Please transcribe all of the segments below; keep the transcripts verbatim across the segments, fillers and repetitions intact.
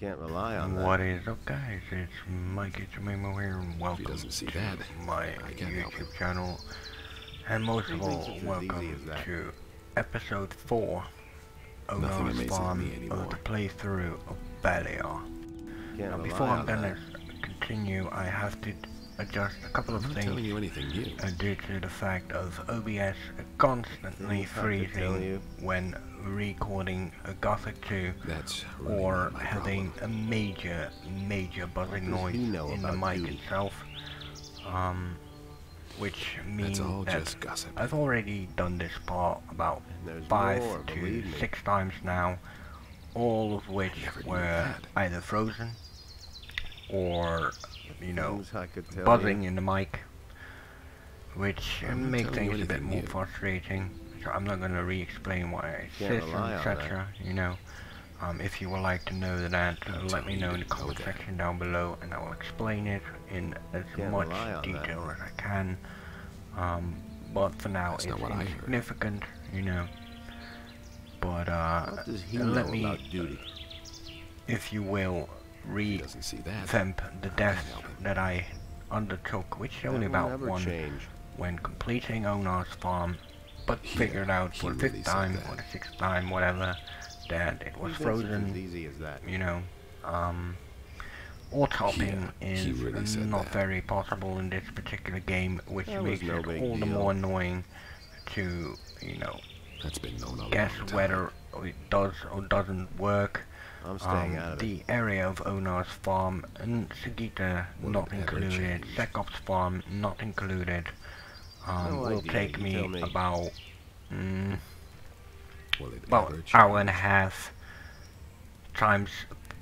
Can't rely on that. What is up, guys? It's Mike. It's Mimo here, and welcome see to that, my YouTube channel. And most of all, welcome to episode four of Onar's Farm of the playthrough of Beliar. Now, before I'm gonna that. continue, I have to adjust a couple of I'm things telling you anything new. Uh, due to the fact of O B S constantly freezing when recording a Gothic two That's really or having problem. a major, major buzzing noise in the mic you? itself, um, which means all that just gossip. I've already done this part about five more, to six times now, all of which were either frozen or, you know, buzzing you. in the mic, which makes things a bit more you. frustrating. So I'm not going to re-explain what I said, et cetera. You know, um, if you would like to know that, uh, let me know in the comment section down below, and I will explain it in as much detail that. as I can. Um, but for now, That's it's insignificant, you know. But uh, let me, duty? if you will, re-vamp the death that I undertook, which is only about one, change. when completing Onar's Farm. But yeah, figured out for the fifth time or the sixth time, whatever, that it was frozen. As easy as that. You know, um, autoping yeah, is really not that. very possible in this particular game, which that makes no it all deal. the more annoying to, you know, That's been no guess whether it does or doesn't work. I'm staying um, out of the it. area of Onar's Farm and Sagita Wouldn't not included, Secop's Farm not included. Um, will take me, me about mm, well, about an hour and a half times,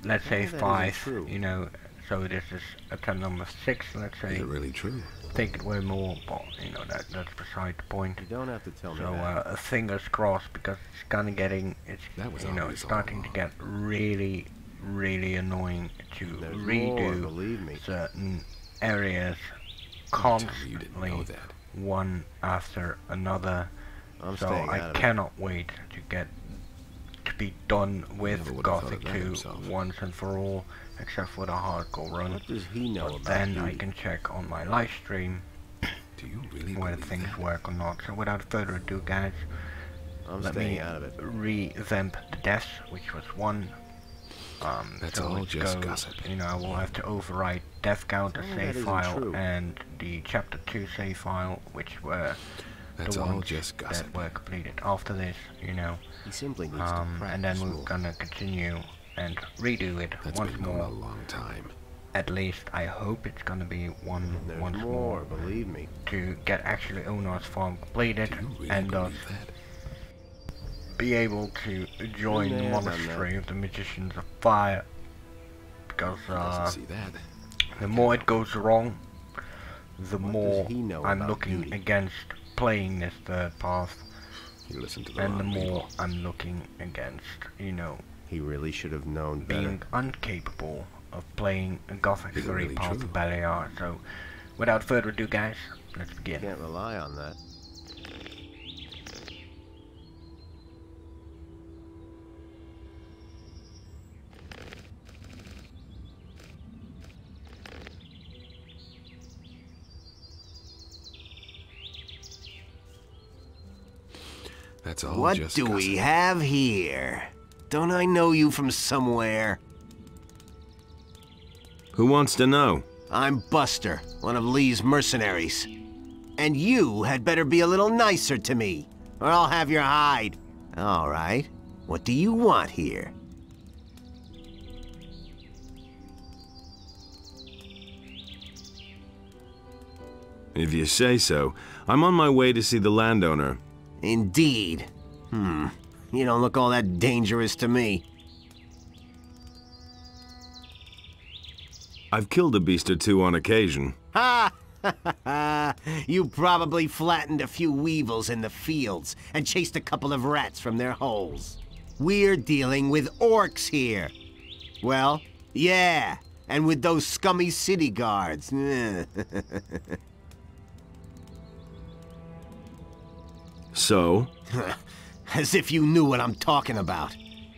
let's say five, you know, so this is attempt number six, let's say. Is it really true? Think it were more, but, you know, that that's beside the point. You don't have to tell me that. So, uh, fingers crossed, because it's kind of getting, it's, you know, it's starting to get really, really annoying to redo certain areas constantly, one after another. I'm so I cannot it. wait to get to be done with Gothic two once and for all, except for the hardcore run. What does he know but about then you? I can check on my live stream Do you really whether things that? work or not. So without further ado, guys, I'm let me revamp the deaths, which was one. Um, That's so all just go, gossip. You know, I will have to overwrite death counter oh, save file true. and the chapter two save file, which were That's the all ones just that were completed after this, you know. He simply needs um, to and then we're gonna continue and redo it That's once been more. A long time. At least I hope it's gonna be one There's once more, more, believe me, to get actually Onar's Farm completed really and thus be able to join yeah, the Monastery of the Magicians of Fire, because uh, see that. the more it goes wrong, the what more I'm looking beauty? against playing this third path, you listen to the and the more people. I'm looking against, you know, he really should have known being better. uncapable of playing a Gothic three really path of Beliar. So, without further ado, guys, let's begin. You can't rely on that. That's all what just do gossip. we have here? Don't I know you from somewhere? Who wants to know? I'm Buster, one of Lee's mercenaries. And you had better be a little nicer to me, or I'll have your hide. All right. What do you want here? If you say so, I'm on my way to see the landowner. Indeed. Hmm. You don't look all that dangerous to me. I've killed a beast or two on occasion. Ha! You probably flattened a few weevils in the fields and chased a couple of rats from their holes. We're dealing with orcs here. Well, yeah, and with those scummy city guards. So? As if you knew what I'm talking about.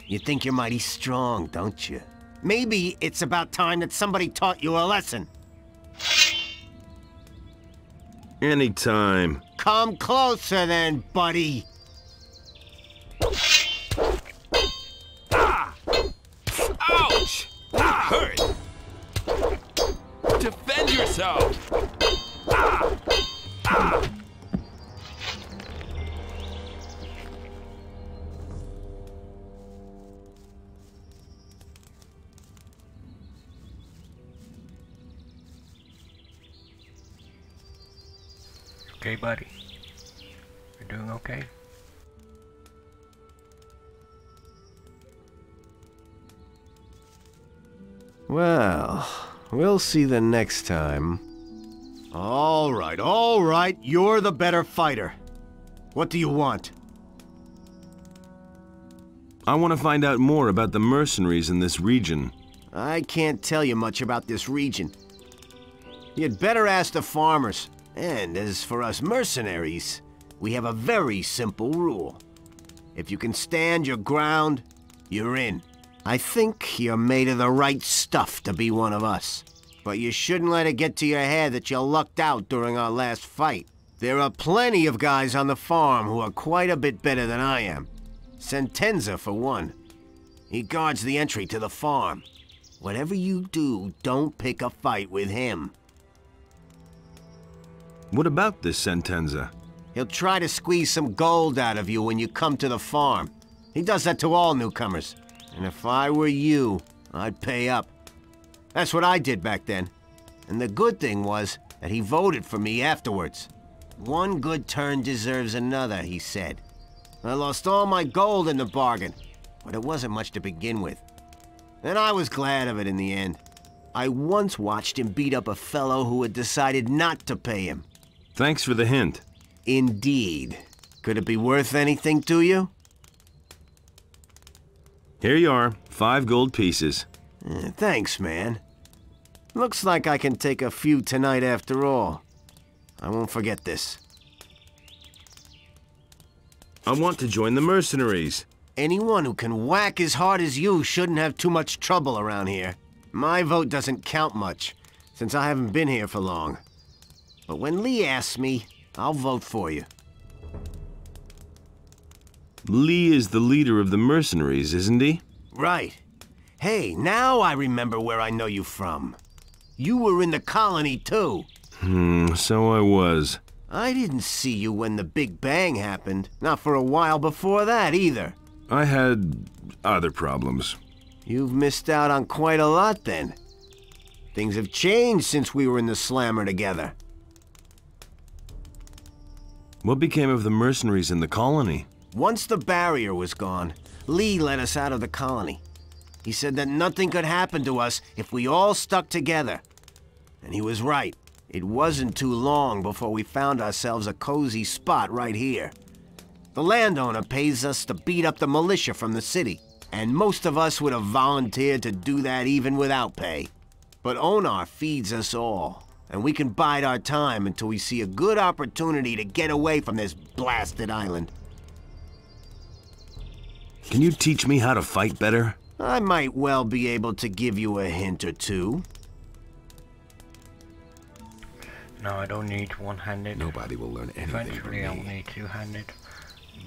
You think you're mighty strong, don't you? Maybe it's about time that somebody taught you a lesson. Anytime. Come closer then, buddy. Ah! Ouch! Ah! Hurt! Defend yourself! Ah! Ah! Okay, buddy. You're doing okay? Well, we'll see the next time. All right, all right. You're the better fighter. What do you want? I want to find out more about the mercenaries in this region. I can't tell you much about this region. You'd better ask the farmers. And as for us mercenaries, we have a very simple rule. If you can stand your ground, you're in. I think you're made of the right stuff to be one of us. But you shouldn't let it get to your head that you lucked out during our last fight. There are plenty of guys on the farm who are quite a bit better than I am. Sentenza, for one. He guards the entry to the farm. Whatever you do, don't pick a fight with him. What about this Sentenza? He'll try to squeeze some gold out of you when you come to the farm. He does that to all newcomers. And if I were you, I'd pay up. That's what I did back then. And the good thing was that he voted for me afterwards. One good turn deserves another, he said. I lost all my gold in the bargain, but it wasn't much to begin with. And I was glad of it in the end. I once watched him beat up a fellow who had decided not to pay him. Thanks for the hint. Indeed. Could it be worth anything to you? Here you are. Five gold pieces. Eh, thanks, man. Looks like I can take a few tonight after all. I won't forget this. I want to join the mercenaries. Anyone who can whack as hard as you shouldn't have too much trouble around here. My vote doesn't count much, since I haven't been here for long. But when Lee asks me, I'll vote for you. Lee is the leader of the mercenaries, isn't he? Right. Hey, now I remember where I know you from. You were in the colony, too. Hmm, so I was. I didn't see you when the Big Bang happened. Not for a while before that, either. I had other problems. You've missed out on quite a lot, then. Things have changed since we were in the slammer together. What became of the mercenaries in the colony? Once the barrier was gone, Lee let us out of the colony. He said that nothing could happen to us if we all stuck together. And he was right. It wasn't too long before we found ourselves a cozy spot right here. The landowner pays us to beat up the militia from the city, and most of us would have volunteered to do that even without pay. But Onar feeds us all. And we can bide our time until we see a good opportunity to get away from this blasted island. Can you teach me how to fight better? I might well be able to give you a hint or two. No, I don't need one-handed. Nobody will learn anything from me. Eventually, I'll need two-handed.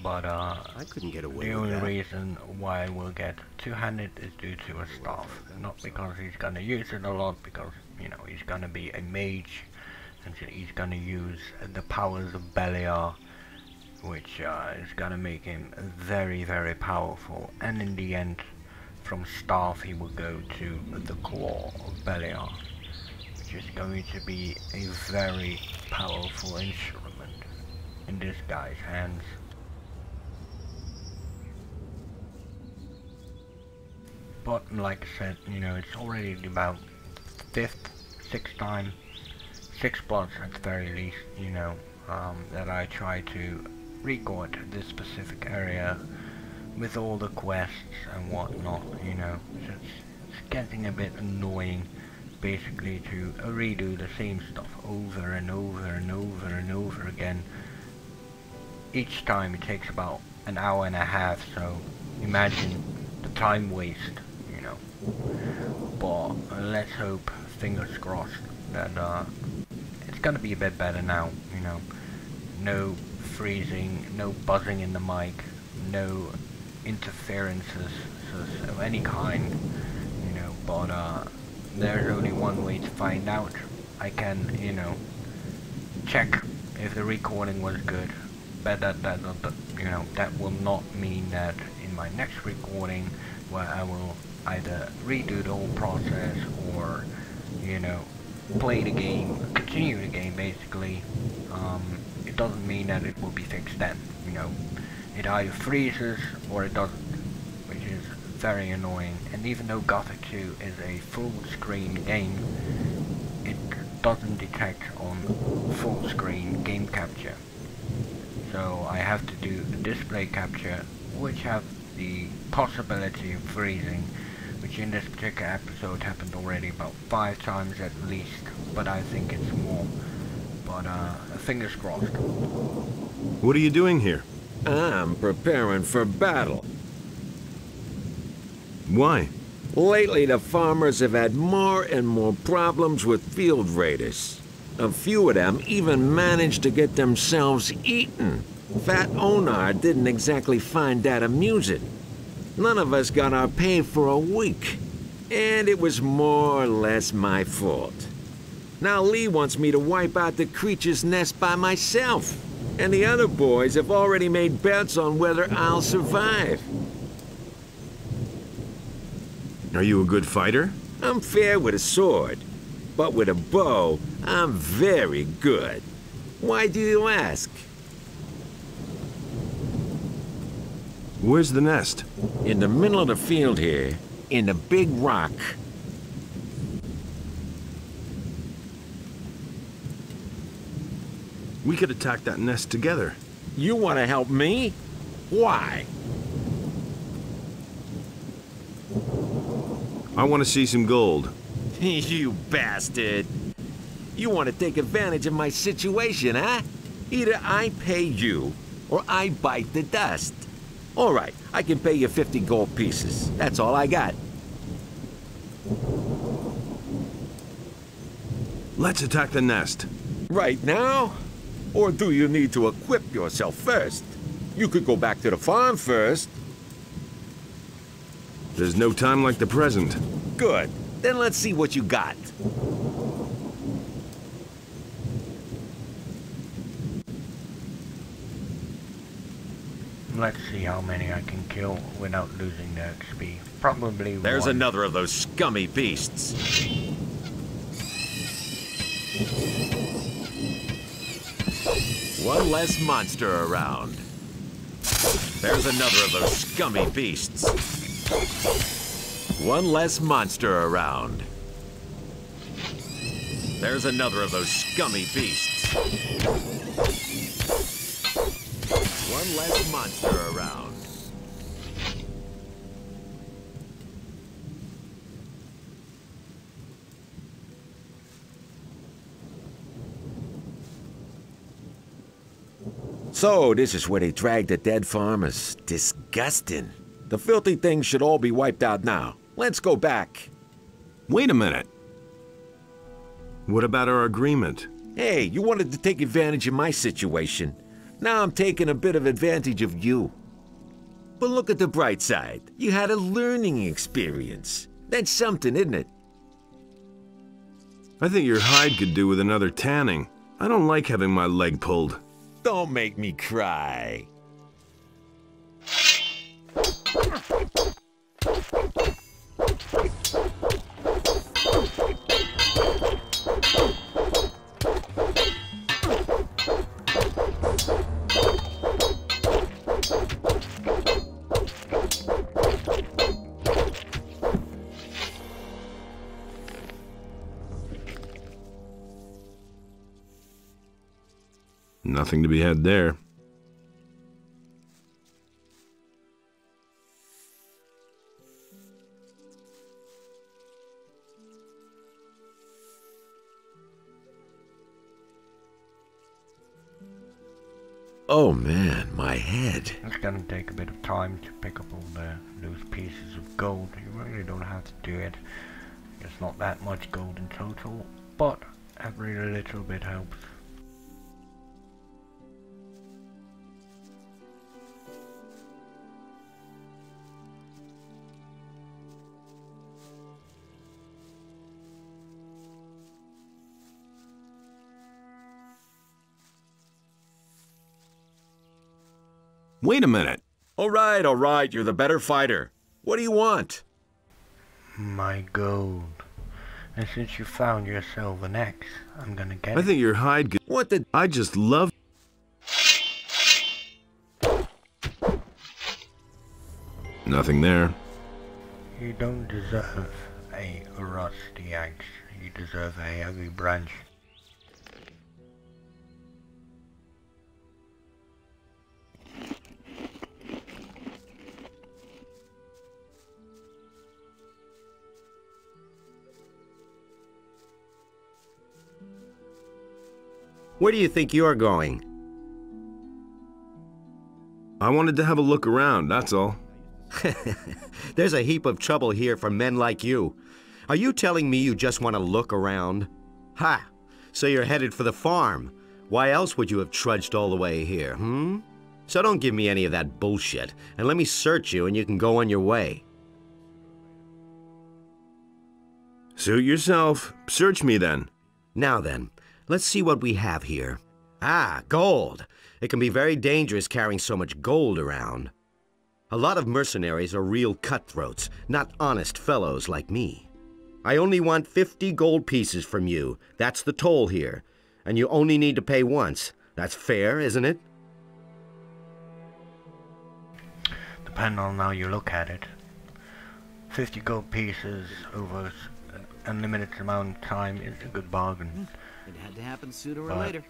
But, uh, I couldn't get away the with only that. reason why we'll get two-handed is due to a staff. Not because he's going to use it a lot, because, you know, he's going to be a mage. And so he's going to use the powers of Beliar, which uh, is going to make him very, very powerful. And in the end, from staff, he will go to the claw of Beliar, which is going to be a very powerful instrument in this guy's hands. But like I said, you know, it's already about fifth, sixth time, six plots at the very least, you know, um, that I try to record this specific area with all the quests and whatnot, you know. So it's, it's getting a bit annoying, basically, to redo the same stuff over and over and over and over again. Each time it takes about an hour and a half, so imagine the time waste. You know, but let's hope, fingers crossed, that uh, it's gonna be a bit better now, you know. No freezing, no buzzing in the mic, no interferences of any kind, you know, but uh, there's only one way to find out. I can, you know, check if the recording was good, but that, that, that you know, that will not mean that in my next recording, where I will either redo the whole process or, you know, play the game, continue the game basically, um, it doesn't mean that it will be fixed then, you know. It either freezes or it doesn't, which is very annoying, and even though Gothic two is a full screen game, it doesn't detect on full screen game capture. So I have to do a display capture, which have the possibility of freezing, which in this particular episode happened already about five times at least, but I think it's more, but uh, fingers crossed. What are you doing here? I'm preparing for battle. Why? Lately the farmers have had more and more problems with field raiders. A few of them even managed to get themselves eaten. Fat Onar didn't exactly find that amusing. None of us got our pay for a week, and it was more or less my fault. Now Lee wants me to wipe out the creature's nest by myself, and the other boys have already made bets on whether I'll survive. Are you a good fighter? I'm fair with a sword, but with a bow, I'm very good. Why do you ask? Where's the nest? In the middle of the field here, in the big rock. We could attack that nest together. You want to help me? Why? I want to see some gold. You bastard. You want to take advantage of my situation, huh? Either I pay you, or I bite the dust. All right, I can pay you fifty gold pieces. That's all I got. Let's attack the nest. Right now? Or do you need to equip yourself first? You could go back to the farm first. There's no time like the present. Good. Then let's see what you got. Let's see how many I can kill without losing the X P. Probably one. There's another of those scummy beasts. One less monster around. There's another of those scummy beasts. One less monster around. There's another of those scummy beasts. One less monster around. So, this is where they drag the dead farmers. Disgusting. The filthy things should all be wiped out now. Let's go back. Wait a minute. What about our agreement? Hey, you wanted to take advantage of my situation. Now I'm taking a bit of advantage of you. But look at the bright side. You had a learning experience. That's something, isn't it? I think your hide could do with another tanning. I don't like having my leg pulled. Don't make me cry. Nothing to be had there. Oh man, my head. It's gonna take a bit of time to pick up all the loose pieces of gold. You really don't have to do it, There's not that much gold in total, but every little bit helps. Wait a minute. All right, all right, you're the better fighter. What do you want? My gold. And since you found yourself an axe, I'm gonna get I it. think your hide... What the... I just love... Nothing there. You don't deserve a rusty axe. You deserve a heavy branch. Where do you think you're going? I wanted to have a look around, that's all. There's a heap of trouble here for men like you. Are you telling me you just want to look around? Ha! So you're headed for the farm. Why else would you have trudged all the way here, hmm? So don't give me any of that bullshit, and let me search you and you can go on your way. Suit yourself. Search me then. Now then. Let's see what we have here. Ah, gold. It can be very dangerous carrying so much gold around. A lot of mercenaries are real cutthroats, not honest fellows like me. I only want fifty gold pieces from you. That's the toll here. And you only need to pay once. That's fair, isn't it? Depending on how you look at it. fifty gold pieces over an unlimited amount of time is a good bargain. It had to happen sooner or but later.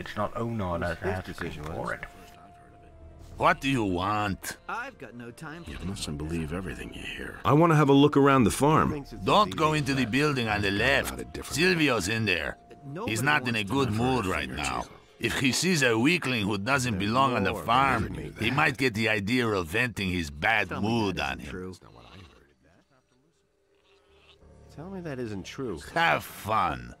It's not Onar that's asking for it. What do you want? I've got no time for you mustn't believe everything you hear. I want to have a look around the farm. Don't go into the building on the left. Silvio's in there. He's not in a good mood right now. If he sees a weakling who doesn't belong on the farm, he might get the idea of venting his bad mood on him. Tell me that isn't true. Have fun.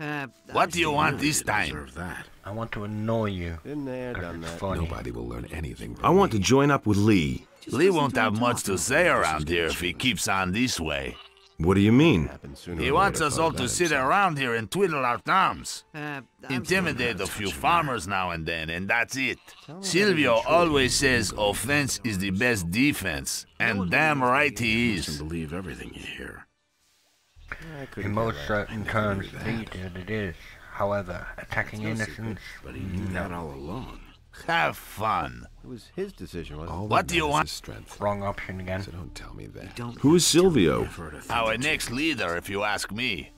Uh, what do you want this time? That. I want to annoy you. In there, done that. Nobody will learn anything. I me. want to join up with Lee. Just Lee won't have much to say around here if he keeps on this way. What do you mean? He wants us all to sit around here and twiddle our thumbs. Uh, Intimidate a few farmers now and then, and that's it. Silvio always says offense is the best defense, and damn right he is. Believe everything you hear. In most certain terms, indeed it is. However, attacking innocents, but he did that all alone. Have fun. It was his decision. What do you want? Wrong option again. So don't tell me that. Who is Silvio? Our next leader, if you ask me.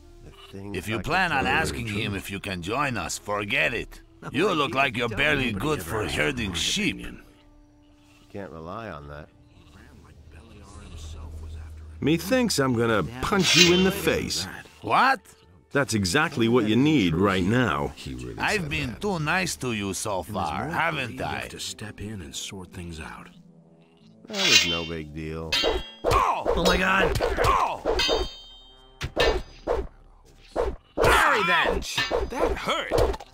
If you plan on asking him if you can join us, forget it. You look like you're barely good for herding sheep. You can't rely on that. Methinks I'm gonna punch you in the face. What? That's exactly what you need right now. Really I've been that. too nice to you so far, haven't I? You have to step in and sort things out. That was no big deal. Oh, oh my God! Oh. Carry that! That hurt.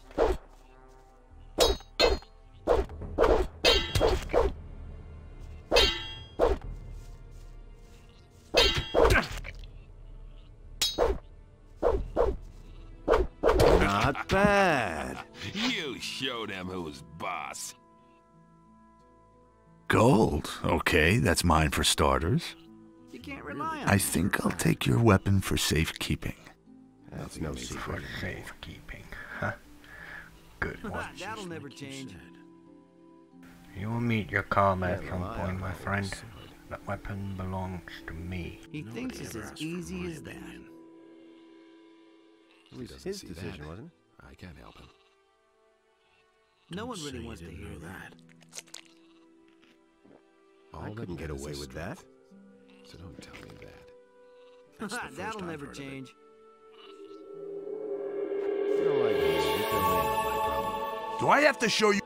Not bad. You showed him who was boss. Gold. Okay, that's mine for starters. You can't rely on I think I'll take your weapon for safekeeping. That's no secret. For safekeeping, huh? Good one. That'll never change. You will meet your karma at some point, my friend. That weapon belongs to me. He thinks it's as easy as that. It was his decision, that. wasn't it? I can't help him. No Don't one really wants to hear that. All I couldn't get away with that. So don't tell me that. That's That'll never change. Do I have to show you?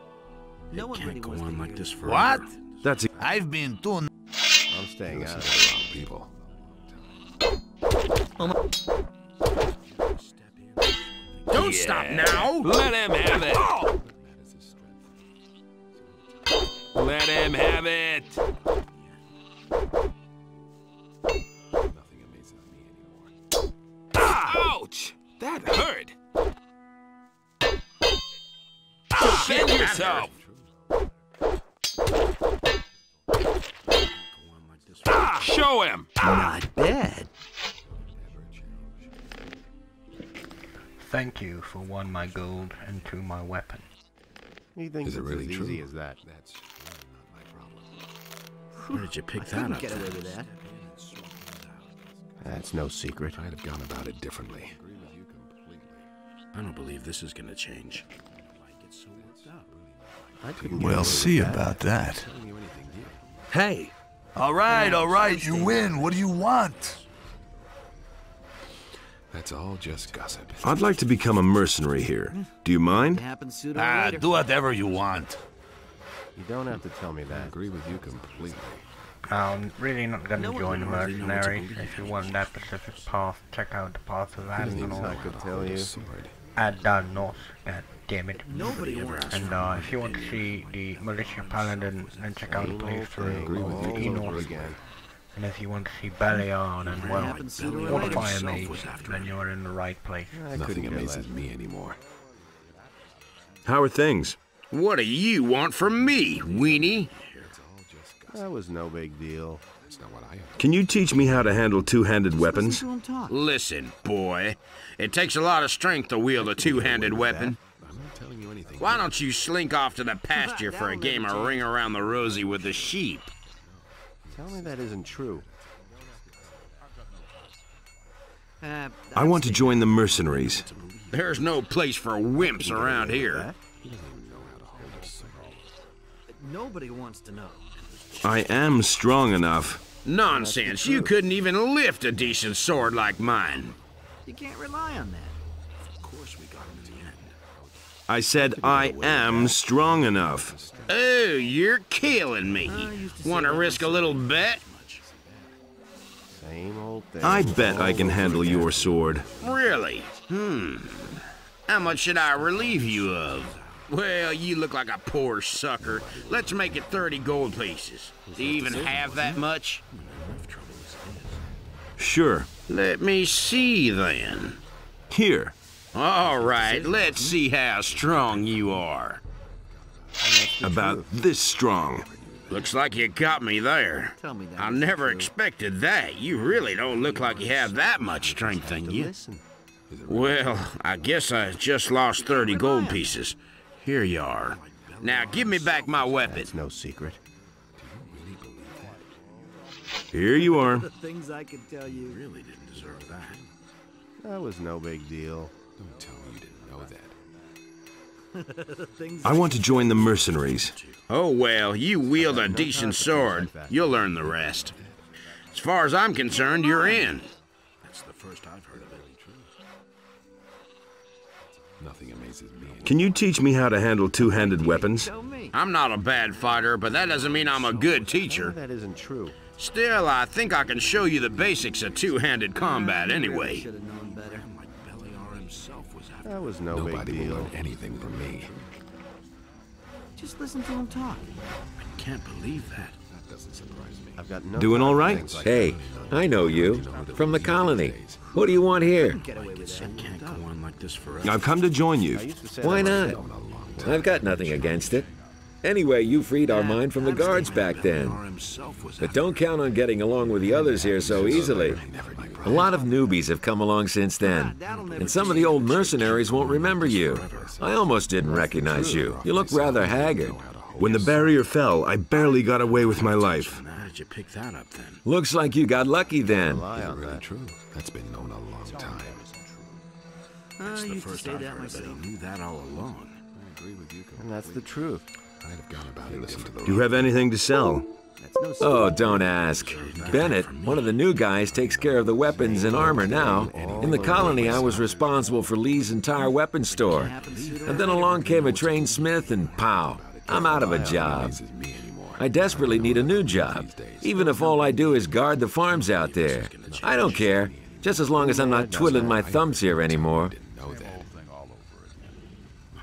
No one really wants to hear that. What? That's. I've been too. I'm staying out of the wrong people. Oh my. Don't yeah. stop now! Let him have it! Oh. Let him have it! Nothing amazes me anymore. Ah! Ouch! That hurt! Defend ah, yourself! Ah, show him! Not bad. Thank you for one my gold and two my weapon. He thinks Is it it's really as true? easy as that. That's not my problem. Where did you pick I that up? Get away with that. That's no secret. I'd have gone about it differently. I agree with you completely. I don't believe this is going to change. I couldn't well see that. about that. Hey! All right, all right, you win. What do you want? That's all just gossip. I'd like to become a mercenary here. Do you mind? Ah, do whatever you want. You don't have to tell me that. I agree with you completely. I'm really not going to join a mercenary. If you want that specific path, check out the path of Adnor. I could tell you. Adnor. Dammit. Nobody and uh, if you want to see the Militia Paladin, then check out the playthrough of the Innos. And if you want to see Beliar and, well, Fortify a Mage, then you're in the right place. I Nothing amazes me anymore. How are things? What do you want from me, weenie? That was no big deal. Can you teach me how to handle two-handed weapons? Listen, boy. It takes a lot of strength to wield a two-handed weapon. Why don't you slink off to the pasture for a game of Ring Around the Rosie with the sheep? Tell me that isn't true. Uh, I want to join the mercenaries. There's no place for wimps around here. Nobody wants to know. I am strong enough. Nonsense. You couldn't even lift a decent sword like mine. You can't rely on that. Of course we got him to the end. I said I am strong enough. Oh, you're killing me. Want to risk a little bet? Same old thing. I bet I can handle your sword. Really? Hmm. How much should I relieve you of? Well, you look like a poor sucker. Let's make it thirty gold pieces. Do you even have that much? Sure. Let me see, then. Here. All right, let's see how strong you are. About this strong. Looks like you got me there. I never expected that. You really don't look like you have that much strength in you. Well, I guess I just lost thirty gold pieces. Here you are. Now give me back my weapon. It's no secret. Here you are. The things I can tell you really didn't deserve that. That was no big deal. Don't tell me you didn't know that. I want to join the mercenaries. Oh well, you wield a decent sword. You'll learn the rest. As far as I'm concerned, you're in. That's the first I've heard of it. Nothing amazes me. Can you teach me how to handle two-handed weapons? I'm not a bad fighter, but that doesn't mean I'm a good teacher. That isn't true. Still, I think I can show you the basics of two-handed combat anyway. That was no big deal. Nobody will learn anything from me. Just listen to him talk. I can't believe that. That doesn't surprise me. I've got no Doing all right? Hey, I know you from the colony. What do you want here? I've come to join you. Why not? I've got nothing against it. Anyway, you freed our mine from the guards back then. But don't count on getting along with the others here so easily. A lot of newbies have come along since then. And some of the old mercenaries won't remember you. I almost didn't recognize you. You look rather haggard. When the barrier fell, I barely got away with my life. Did you pick that up then? Looks like you got lucky then. That's really true. That's been known a long time. That's the first I've heard of it. I knew that all along. I agree with you completely. And that's the truth. I'd have gone about it differently. Do you have anything to sell? Oh, don't ask. Bennett, one of the new guys, takes care of the weapons and armor now. In the colony, I was responsible for Lee's entire weapons store. And then along came a trained smith and pow, I'm out of a job. I desperately need a new job, even if all I do is guard the farms out there. I don't care. Just as long as I'm not twiddling my thumbs here anymore.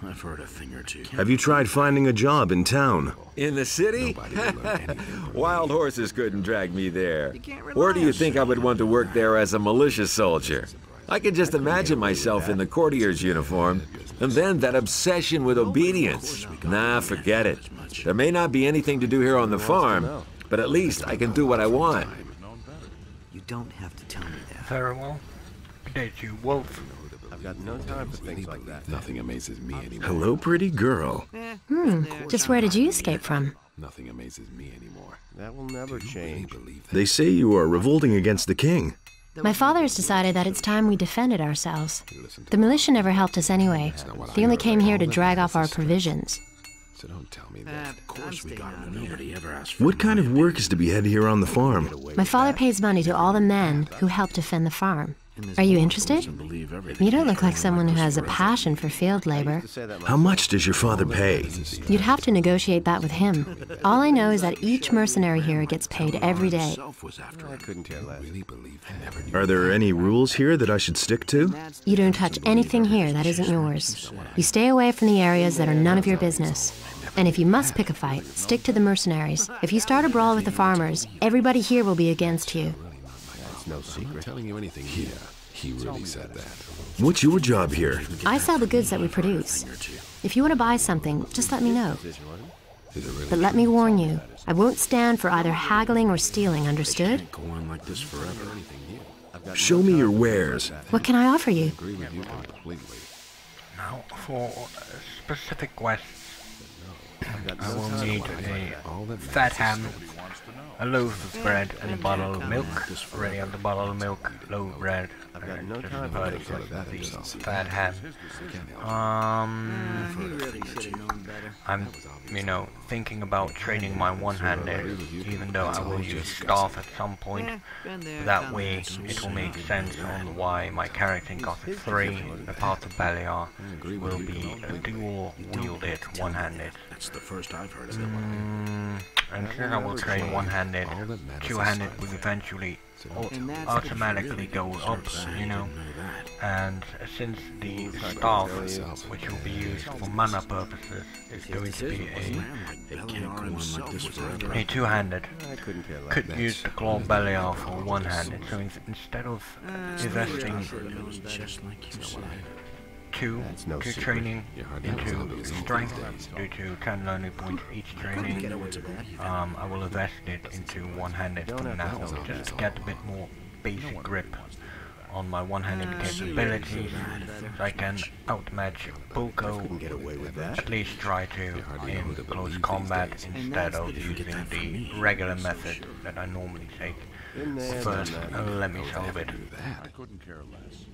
I've heard a thing or two. Have you tried finding a job in town? In the city? Wild horses couldn't drag me there. Or do you think I would want to work there as a militia soldier? I can just imagine myself in the courtier's uniform, and then that obsession with obedience. Nah, forget it. There may not be anything to do here on the farm, but at least I can do what I want. You don't have to tell me that. Very well. Date you, Wolf. I've got no time for things like that. Nothing amazes me anymore. Hello, pretty girl. Hmm. Just where did you escape from? Nothing amazes me anymore. That will never change. They say you are revolting against the king. My father has decided that it's time we defended ourselves. The militia never helped us anyway. They only came here to drag off our provisions. So don't tell me that. Of course we got him. Nobody ever asked for. What kind of work is to be had here on the farm? My father pays money to all the men who help defend the farm. Are you interested? You don't look like someone who has a passion for field labor. How much does your father pay? You'd have to negotiate that with him. All I know is that each mercenary here gets paid every day. Are there any rules here that I should stick to? You don't touch anything here that isn't yours. You stay away from the areas that are none of your business. And if you must pick a fight, stick to the mercenaries. If you start a brawl with the farmers, everybody here will be against you. No secret. I'm telling you anything here. He really said that. What's your job here? I sell the goods that we produce. If you want to buy something, just let me know. But let me warn you, I won't stand for either haggling or stealing, understood? Show me your wares. What can I offer you? Now, for specific questions, I will need a fat ham, a loaf of bread, and a bottle of milk. Already on the bottle of milk, loaf of bread. I've got no time for that. Fat ham. Um, I'm, you know, thinking about training my one hand there, even though I will use staff at some point. That way, it will make sense on why my character in Gothic three, the path of Beliar, will be a dual-wielded, one-handed. That's the first I've heard of that one. And then I will train one-handed. Two-handed will eventually automatically go up, you know. And since the staff, which will be used for mana purposes, is going to be a, a two-handed, could use the claw Beliar for one-handed. So instead of investing Two, no two training into strength due to ten learning points each training. Um, I will invest it into one-handed for now, just get a bit more basic grip on my one-handed capabilities, so I can outmatch Bulko. At least try to in close combat instead of using the regular method that I normally take. First, let me solve it. I couldn't care less.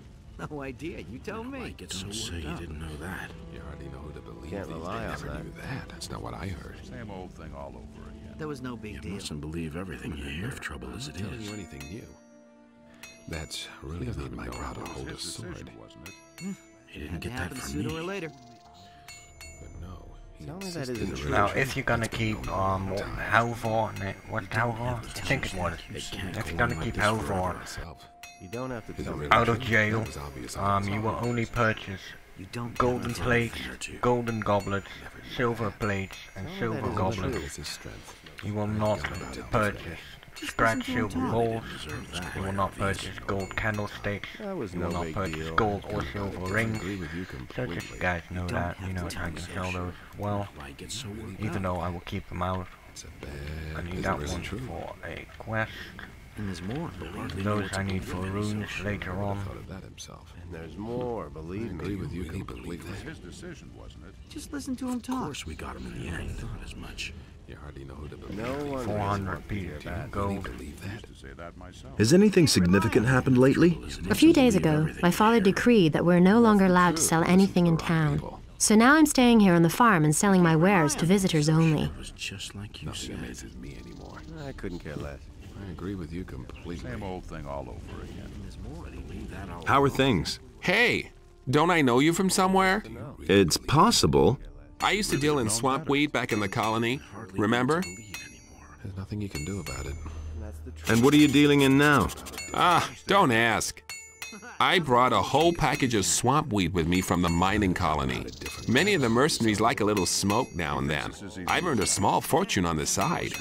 No idea, you tell me. Don't so say you up. Didn't know that. You hardly know who to believe. Can't rely on that. Knew that. That's not what I heard. Same old thing all over again. There was no big you deal. You mustn't believe everything you hear. Of trouble as it is. Telling you anything new. That's really made my brother hold a sword. Wasn't it? He didn't get that from me. Sooner or later. But no. Now, if you're gonna keep, um, Halvorn, what's Halvorn? I think it was. If you're gonna keep Halvorn You don't have to do out of jail, um, you will only purchase golden plates, golden goblets, silver plates, and silver goblets. You will not purchase scratch silver balls, you will not purchase gold candlesticks, you will not purchase gold or silver rings. So just you guys know that, you know I can sell those well, even though I will keep them out. I need that one for a quest. And there's more. Those I need for runes later on. And there's more. Believe me. Agree with you completely. It was his decision, wasn't it? Just listen to him talk. Of course, we got him in the end. Not as much. You hardly know who to believe. No one. four hundred Peter gold. Has anything significant happened lately? A few days ago, my father decreed that we're no longer allowed to sell anything in town. So now I'm staying here on the farm and selling my wares to visitors only. It was just like you said. Nothing amazes me anymore. I couldn't care less. I agree with you completely. Same old thing all over again. How are things? Hey, don't I know you from somewhere? It's possible. I used to deal in swamp weed back in the colony. Remember? There's nothing you can do about it. And what are you dealing in now? Ah, don't ask. I brought a whole package of swamp weed with me from the mining colony. Many of the mercenaries like a little smoke now and then. I've earned a small fortune on the side.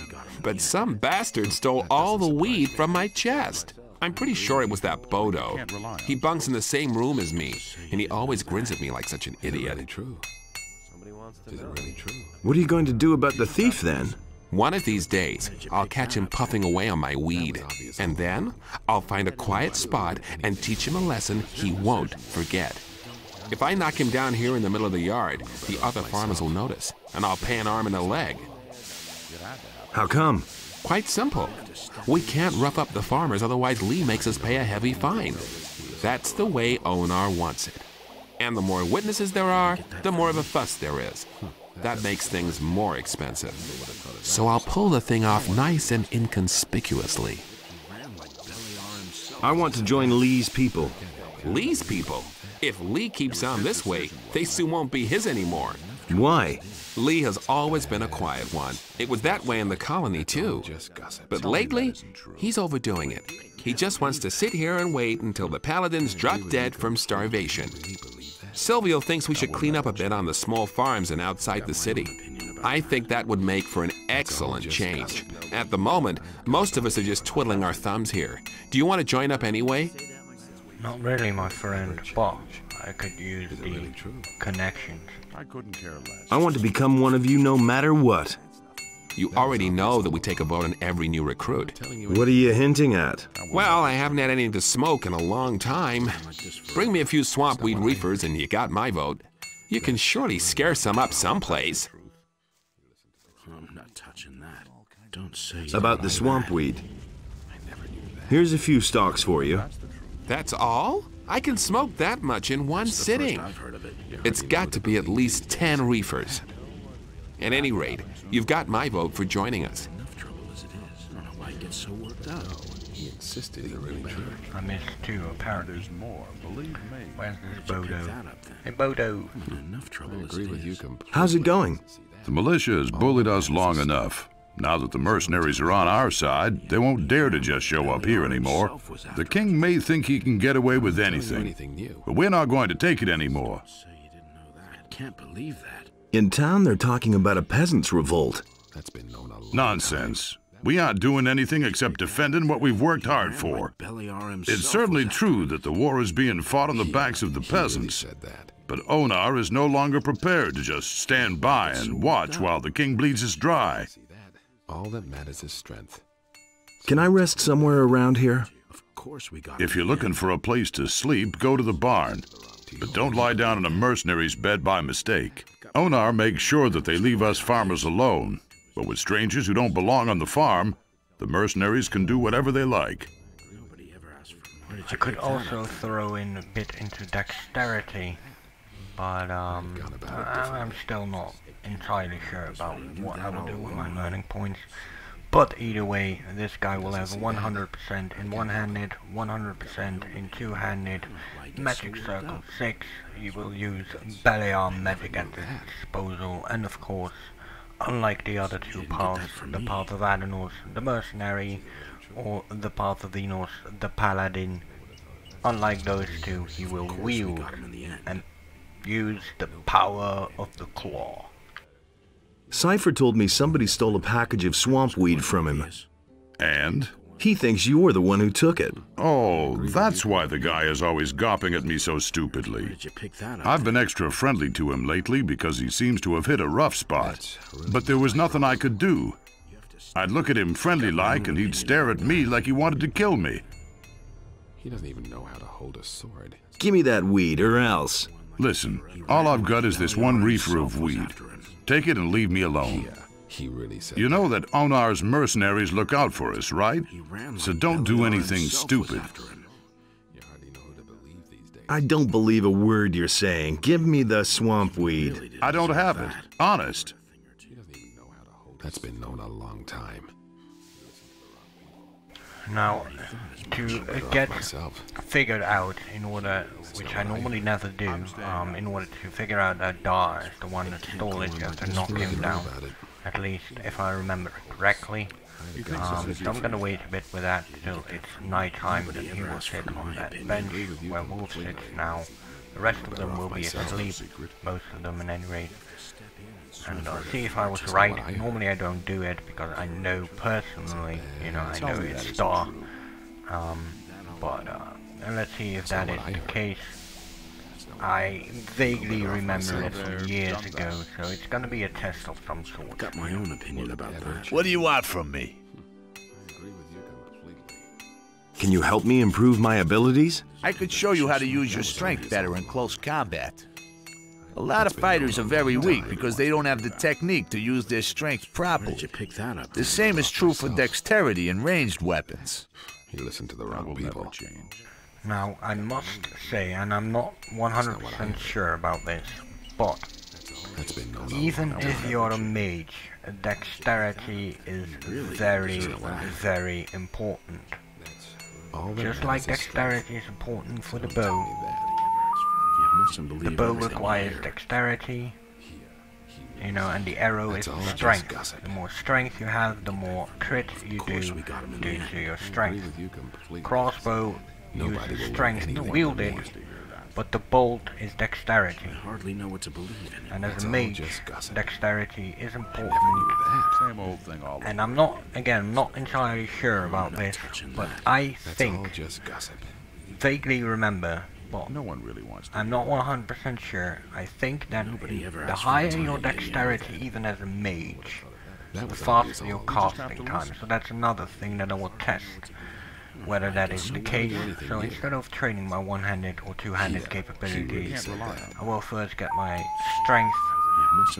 But some bastard stole all the weed from my chest. I'm pretty sure it was that Bodo. He bunks in the same room as me, and he always grins at me like such an idiot. What are you going to do about the thief then? One of these days, I'll catch him puffing away on my weed, and then I'll find a quiet spot and teach him a lesson he won't forget. If I knock him down here in the middle of the yard, the other farmers will notice, and I'll pay an arm and a leg. How come? Quite simple. We can't rough up the farmers, otherwise Lee makes us pay a heavy fine. That's the way Onar wants it. And the more witnesses there are, the more of a fuss there is. That makes things more expensive. So I'll pull the thing off nice and inconspicuously. I want to join Lee's people. Lee's people? If Lee keeps on this way, they soon won't be his anymore. Why? Lee has always been a quiet one. It was that way in the colony, too. But lately, he's overdoing it. He just wants to sit here and wait until the paladins drop dead from starvation. Silvio thinks we should clean up a bit on the small farms and outside the city. I think that would make for an excellent change. At the moment, most of us are just twiddling our thumbs here. Do you want to join up anyway? Not really, my friend, but I could use the connections. I want to become one of you no matter what. You already know that we take a vote on every new recruit. What are you hinting at? Well, I haven't had anything to smoke in a long time. Bring me a few swamp weed reefers and you got my vote. You can surely scare some up someplace. I'm not touching that. Don't say about the swamp weed. Here's a few stalks for you. That's all? I can smoke that much in one sitting. It's got to be at least ten reefers. At any rate, you've got my vote for joining us. Enough trouble as it is. I don't know why he gets so worked out. He insisted he really true. I missed two, apparently. There's more, believe me. Where's this Bodo? Hey, Bodo. Enough trouble I agree as it with is. You completely. How's it going? The militia has bullied us long enough. Now that the mercenaries are on our side, they won't dare to just show up here anymore. The king may think he can get away with anything, but we're not going to take it anymore. I can't believe that. In town, they're talking about a peasants' revolt. That's been known a long Nonsense. Time. We aren't doing anything except defending what we've worked hard for. It's certainly true that the war is being fought on the backs of the peasants. But Onar is no longer prepared to just stand by and watch while the king bleeds us dry. All that matters is strength. Can I rest somewhere around here? Of course we got. If you're looking for a place to sleep, go to the barn. But don't lie down in a mercenary's bed by mistake. Onar makes sure that they leave us farmers alone, but with strangers who don't belong on the farm, the mercenaries can do whatever they like. Nobody ever asked for I could also throw in a bit into dexterity, but um, I, I'm still not entirely sure about what I will do with my learning points. But either way, this guy will have one hundred percent in one-handed, one hundred percent in two-handed, magic circle six, he will use Beliar magic at his disposal, and of course, unlike the other two paths, the path of Adenos, the mercenary, or the path of Innos, the paladin, unlike those two, he will wield and use the power of the claw. Cypher told me somebody stole a package of swamp weed from him. And? He thinks you were the one who took it. Oh, that's why the guy is always gawping at me so stupidly. I've been extra friendly to him lately because he seems to have hit a rough spot. But there was nothing I could do. I'd look at him friendly-like and he'd stare at me like he wanted to kill me. He doesn't even know how to hold a sword. Give me that weed or else. Listen, all I've got is this one reefer of weed. Take it and leave me alone. Yeah, he really said you know that Onar's mercenaries look out for us, right? Like so don't do anything stupid. You hardly know who to believe these days. I don't believe a word you're saying. Give me the swamp weed. Really I don't have that. It. Honest. He doesn't even know how to hold it. That's been known a long time. Now, to uh, get figured out in order, which I normally never do, um, in order to figure out that Dar is the one that stole it, you have to knock him down. At least, if I remember correctly. Um, so I'm gonna wait a bit with that till it's night time and he will sit on that bench where Wolf sits now. The rest of them will be asleep, most of them at any rate. And I'll see if I was right. Normally I don't do it because I know personally, you know, I know it's Dar. Um, but uh, let's see if that is the case. I vaguely remember it from years ago, so it's gonna be a test of some sort. Got my own opinion about that. What do you want from me? Can you help me improve my abilities? I could show you how to use your strength better in close combat. A lot of fighters are very weak because they don't have the technique to use their strength properly. The same is true for dexterity and ranged weapons. He listened to the wrong people. Now, I must say, and I'm not one hundred percent sure about this, but even if you're a mage, dexterity is very, very important. Just like dexterity is important for the bow, the bow requires dexterity, you know, and the arrow is strength. The more strength you have, the more crit you do due to your strength. Crossbow uses strength to wield it, but the bolt is dexterity. And as a mage, dexterity is important. And I'm not, again, not entirely sure about this, but I think, vaguely remember, but I'm not one hundred percent sure, I think that the higher your dexterity, even as a mage, the faster your casting time. So that's another thing that I will test, whether that is the case. So instead of training my one-handed or two-handed capabilities, I will first get my strength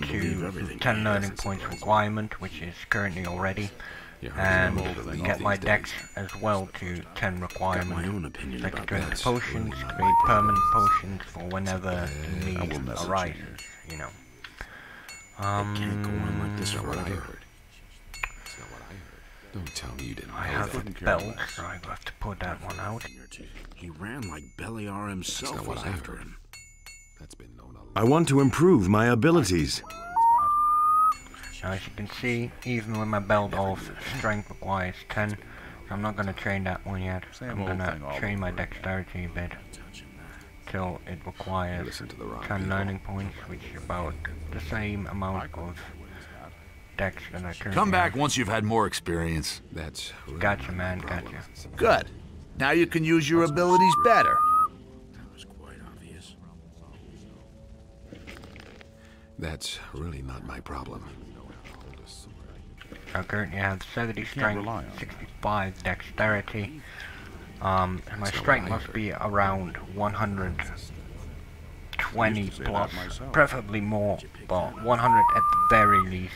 to ten learning points requirement, which is currently already, and get my dex as well to ten requirement. I can drink potions, create permanent potions for whenever the need arises, you know. Um, can't go on like this forever. Don't tell me you didn't. I have a belt, so I have to put that one out. He ran like Beliar himself was after him. That's been known. I want to improve my abilities. Now, as you can see, even with my belt off, strength requires ten. So I'm not going to train that one yet. I'm going to train my dexterity a bit till it requires ten learning points, which is about the same amount of. Come back once you've had more experience. That's gotcha, man. Gotcha. Good. Now you can use your abilities better. That was quite obvious. That's really not my problem. I currently have seventy strength, sixty-five dexterity. Um, my strength must be around one hundred. twenty plus, preferably more, but one hundred at the very least.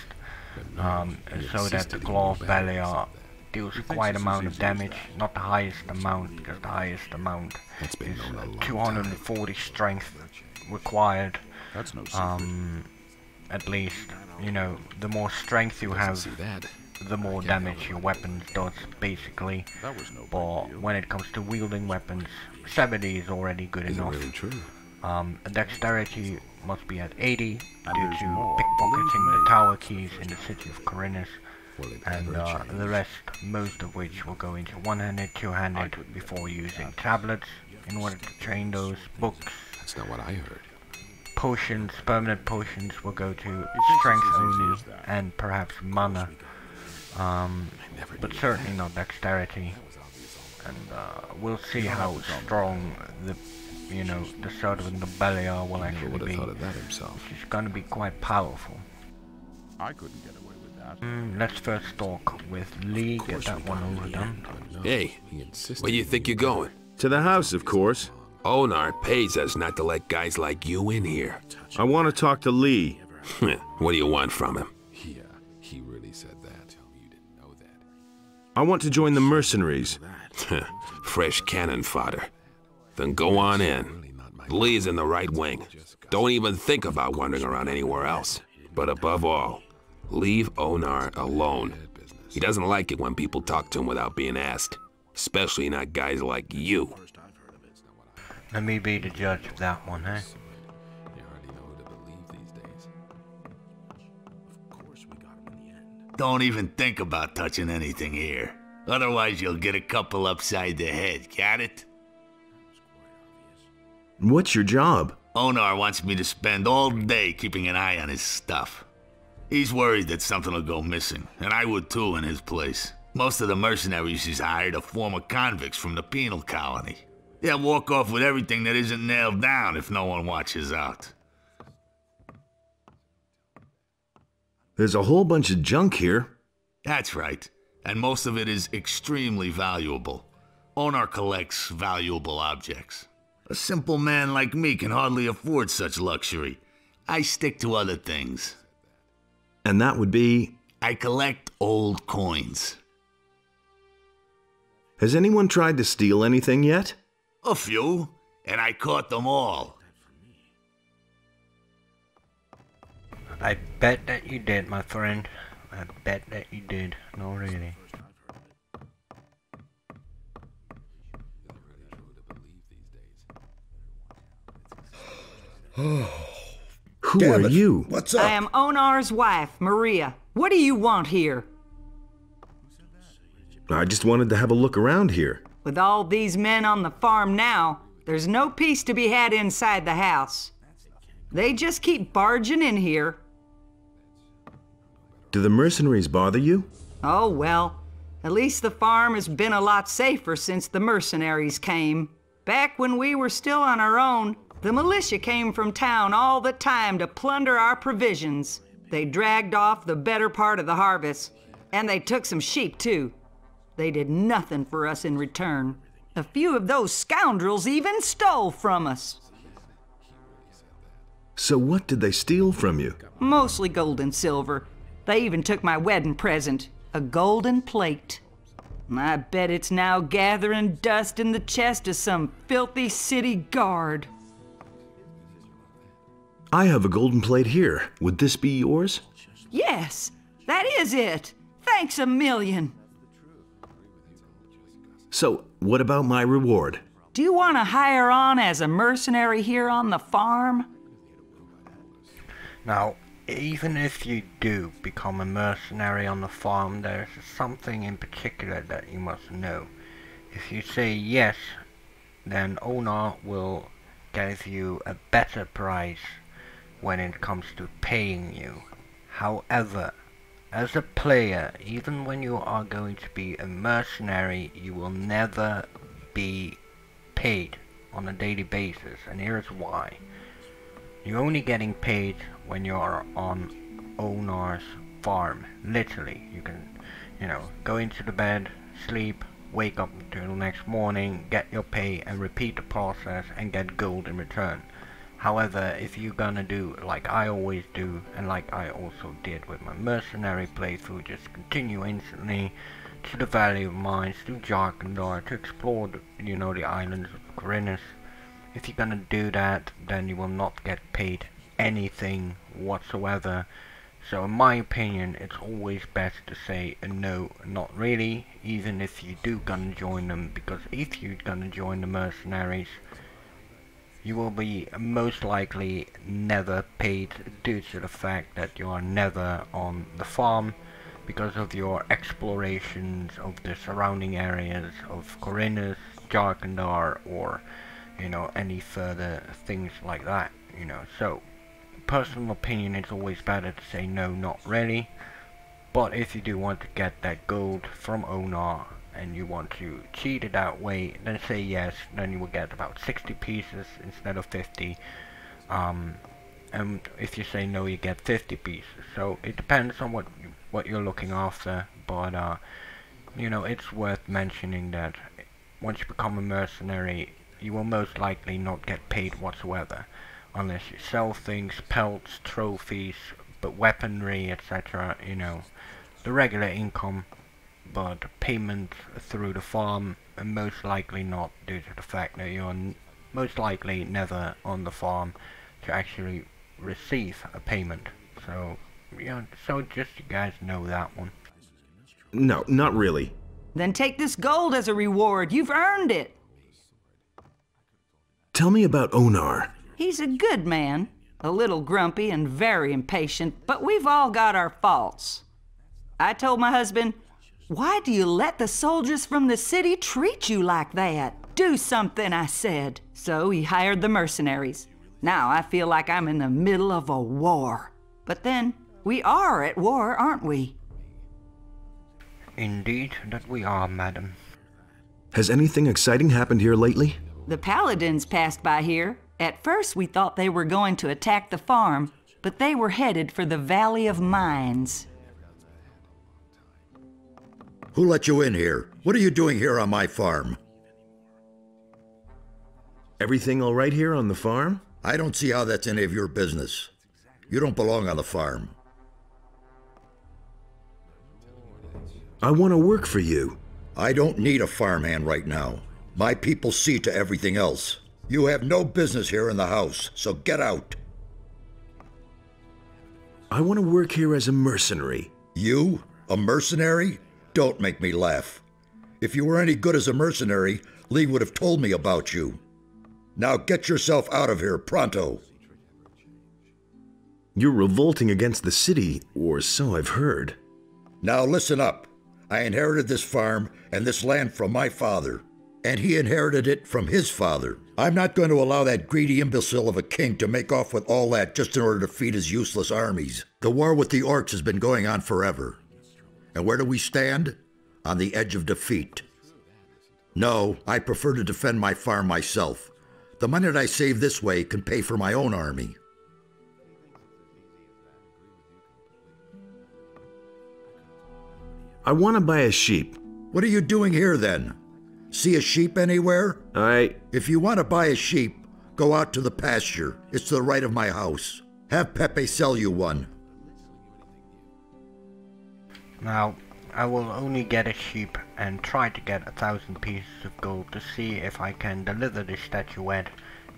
Um, so that the Claw of Beliar deals quite a amount of damage, not the highest amount, because the highest amount is two hundred forty strength required, um, at least, you know, the more strength you have, the more damage your weapon does, basically, but when it comes to wielding weapons, seventy is already good enough. Um, dexterity must be at eighty due to pickpocketing the tower keys in the city of Khorinis, and uh, the rest, most of which will go into one-handed, two-handed before using tablets in order to train those books. That's not what I heard. Potions, permanent potions will go to strength only and perhaps mana, um, but certainly not dexterity, and uh, we'll see how strong the you know, the sort of the Beliar will actually be. She's gonna be quite powerful. I couldn't get away with that. Mm, let's first talk with Lee, get that one over done. Hey, where do you think you're going? To the house, of course. Onar pays us not to let guys like you in here. I want to talk to Lee. What do you want from him? Yeah, he really said that. You didn't know that. I want to join the mercenaries. Fresh cannon fodder. Then go on in. Lee's in the right wing. Don't even think about wandering around anywhere else. But above all, leave Onar alone. He doesn't like it when people talk to him without being asked. Especially not guys like you. Let me be the judge of that one, eh? You already know who to believe these days. Of course we got him in the end. Don't even think about touching anything here. Otherwise you'll get a couple upside the head, got it? What's your job? Onar wants me to spend all day keeping an eye on his stuff. He's worried that something will go missing, and I would too in his place. Most of the mercenaries he's hired are former convicts from the penal colony. They'll walk off with everything that isn't nailed down if no one watches out. There's a whole bunch of junk here. That's right. And most of it is extremely valuable. Onar collects valuable objects. A simple man like me can hardly afford such luxury. I stick to other things. And that would be? I collect old coins. Has anyone tried to steal anything yet? A few, and I caught them all. I bet that you did, my friend. I bet that you did. No, really. Who Damn are it. you? What's up? I am Onar's wife, Maria. What do you want here? I just wanted to have a look around here. With all these men on the farm now, there's no peace to be had inside the house. They just keep barging in here. Do the mercenaries bother you? Oh, well. At least the farm has been a lot safer since the mercenaries came. Back when we were still on our own, the militia came from town all the time to plunder our provisions. They dragged off the better part of the harvest, and they took some sheep, too. They did nothing for us in return. A few of those scoundrels even stole from us. So what did they steal from you? Mostly gold and silver. They even took my wedding present, a golden plate. I bet it's now gathering dust in the chest of some filthy city guard. I have a golden plate here. Would this be yours? Yes, that is it. Thanks a million. So, what about my reward? Do you want to hire on as a mercenary here on the farm? Now, even if you do become a mercenary on the farm, there's something in particular that you must know. If you say yes, then Onar will give you a better price when it comes to paying you. However, as a player, even when you are going to be a mercenary, you will never be paid on a daily basis, and here's why. You're only getting paid when you are on Onar's farm. Literally, you can, you know, go into the bed, sleep, wake up until the next morning, get your pay, and repeat the process and get gold in return. However, if you're gonna do like I always do, and like I also did with my mercenary playthrough, just continue instantly to the Valley of Mines, to Jharkendar, to explore, the, you know, the islands of Khorinis. If you're gonna do that, then you will not get paid anything whatsoever. So in my opinion, it's always best to say a no, not really, even if you do gonna join them, because if you're gonna join the mercenaries, you will be most likely never paid due to the fact that you are never on the farm because of your explorations of the surrounding areas of Khorinis, Jharkendar, or, you know, any further things like that, you know. So, personal opinion, it's always better to say no, not really. But if you do want to get that gold from Onar, and you want to cheat it that way, then say yes, then you will get about sixty pieces instead of fifty. Um, and if you say no, you get fifty pieces. So it depends on what you, what you're looking after, but uh, you know, it's worth mentioning that once you become a mercenary, you will most likely not get paid whatsoever, unless you sell things, pelts, trophies, but weaponry, et cetera. You know, the regular income. But payment through the farm, and most likely not, due to the fact that you're n most likely never on the farm to actually receive a payment. So, you know, so just you guys know that one. No, not really. Then take this gold as a reward. You've earned it. Tell me about Onar. He's a good man. A little grumpy and very impatient, but we've all got our faults. I told my husband, why do you let the soldiers from the city treat you like that? Do something, I said. So he hired the mercenaries. Now I feel like I'm in the middle of a war. But then, we are at war, aren't we? Indeed that we are, madam. Has anything exciting happened here lately? The paladins passed by here. At first we thought they were going to attack the farm, but they were headed for the Valley of Mines. Who let you in here? What are you doing here on my farm? Everything all right here on the farm? I don't see how that's any of your business. You don't belong on the farm. I want to work for you. I don't need a farmhand right now. My people see to everything else. You have no business here in the house, so get out. I want to work here as a mercenary. You? A mercenary? Don't make me laugh. If you were any good as a mercenary, Lee would have told me about you. Now get yourself out of here, pronto. You're revolting against the city, or so I've heard. Now listen up. I inherited this farm and this land from my father, and he inherited it from his father. I'm not going to allow that greedy imbecile of a king to make off with all that just in order to feed his useless armies. The war with the orcs has been going on forever. And where do we stand? On the edge of defeat. No, I prefer to defend my farm myself. The money that I save this way can pay for my own army. I want to buy a sheep. What are you doing here then? See a sheep anywhere? I... If you want to buy a sheep, go out to the pasture. It's to the right of my house. Have Pepe sell you one. Now, I will only get a sheep and try to get a thousand pieces of gold to see if I can deliver this statuette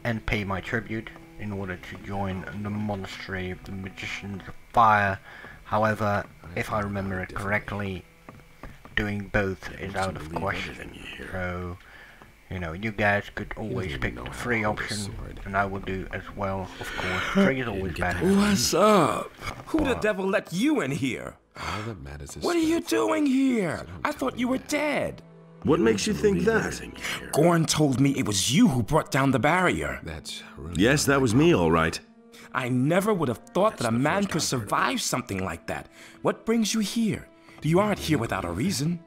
and pay my tribute in order to join the Monastery of the Magicians of Fire. However, if I remember it correctly, doing both is out of question. So, you know, you guys could always pick the free option, and I will do as well, of course. Free is always better. What's up? Who the devil let you in here? What are you doing here? I thought you were dead. What makes you think that? Gorn told me it was you who brought down the barrier. That's really yes, that was me, all right. I never would have thought that a man could survive something like that. What brings you here? You aren't here without a reason.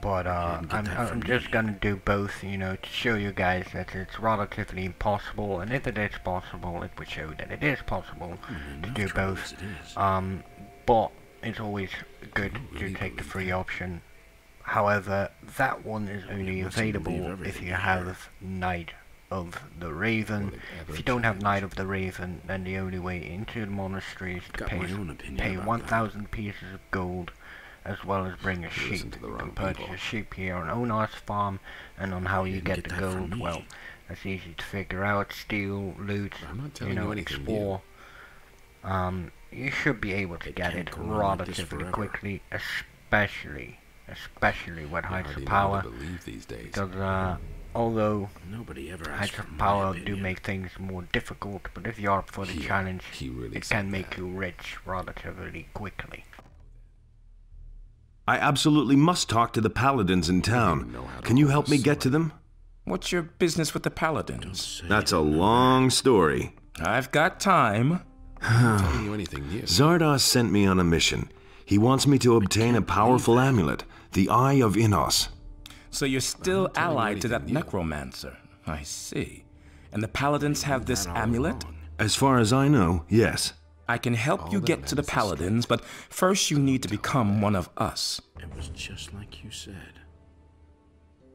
But uh, I'm, I'm just gonna do both, you know, to show you guys that it's relatively impossible, and if it is possible, it would show that it is possible mm, to do both. Um, but it's always good to take the free option. However, that one is only available if you have Knight of the Raven. If you don't have Knight of the Raven, then the only way into the monastery is to pay, pay one thousand pieces of gold, as well as bring a sheep. You can purchase a sheep here on Onar's Farm, and on how you get the gold, well, that's easy to figure out. Steal, loot, you know, explore. Um, you should be able to get it relatively quickly, especially, especially with Heights of Power, because, uh, although Heights of Power do make things more difficult, but if you're up for the challenge, it can make you rich relatively quickly. I absolutely must talk to the paladins in town. Can you help me get to them? What's your business with the paladins? That's a long story. I've got time. Zardos sent me on a mission. He wants me to obtain a powerful amulet, the Eye of Innos. So you're still allied to that necromancer. I see. And the paladins have this amulet? As far as I know, yes. I can help you get to the paladins, but first you need to become one of us. It was just like you said.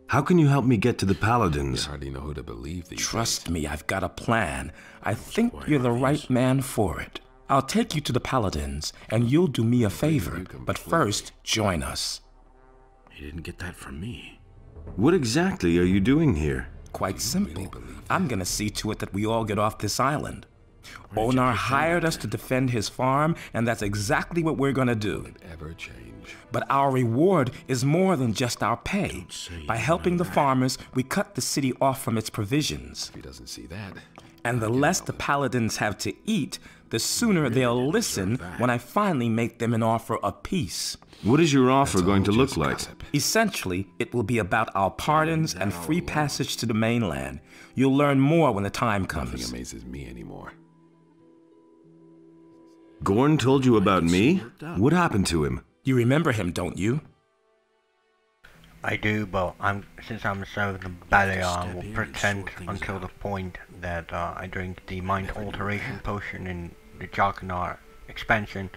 How can you help me get to the paladins? I hardly know who to believe these. Trust me, I've got a plan. I think you're the right man for it. I'll take you to the paladins, and you'll do me a favor, but first, join us. He didn't get that from me. What exactly are you doing here? Quite simple. I'm gonna see to it that we all get off this island. Onar hired us to defend his farm, and that's exactly what we're gonna do. Ever change. But our reward is more than just our pay. By helping the farmers, we cut the city off from its provisions. If he doesn't see that. And the less the paladins have to eat, the sooner they'll listen when I finally make them an offer of peace. What is your offer going to look like? Essentially, it will be about our pardons and free passage to the mainland. You'll learn more when the time comes. Nothing amazes me anymore. Gorn told you about me? What happened to him? You remember him, don't you? I do, but I'm, since I'm serving the Beliar, we'll pretend until the point that uh, I drink the mind alteration potion in the Jharkendar expansion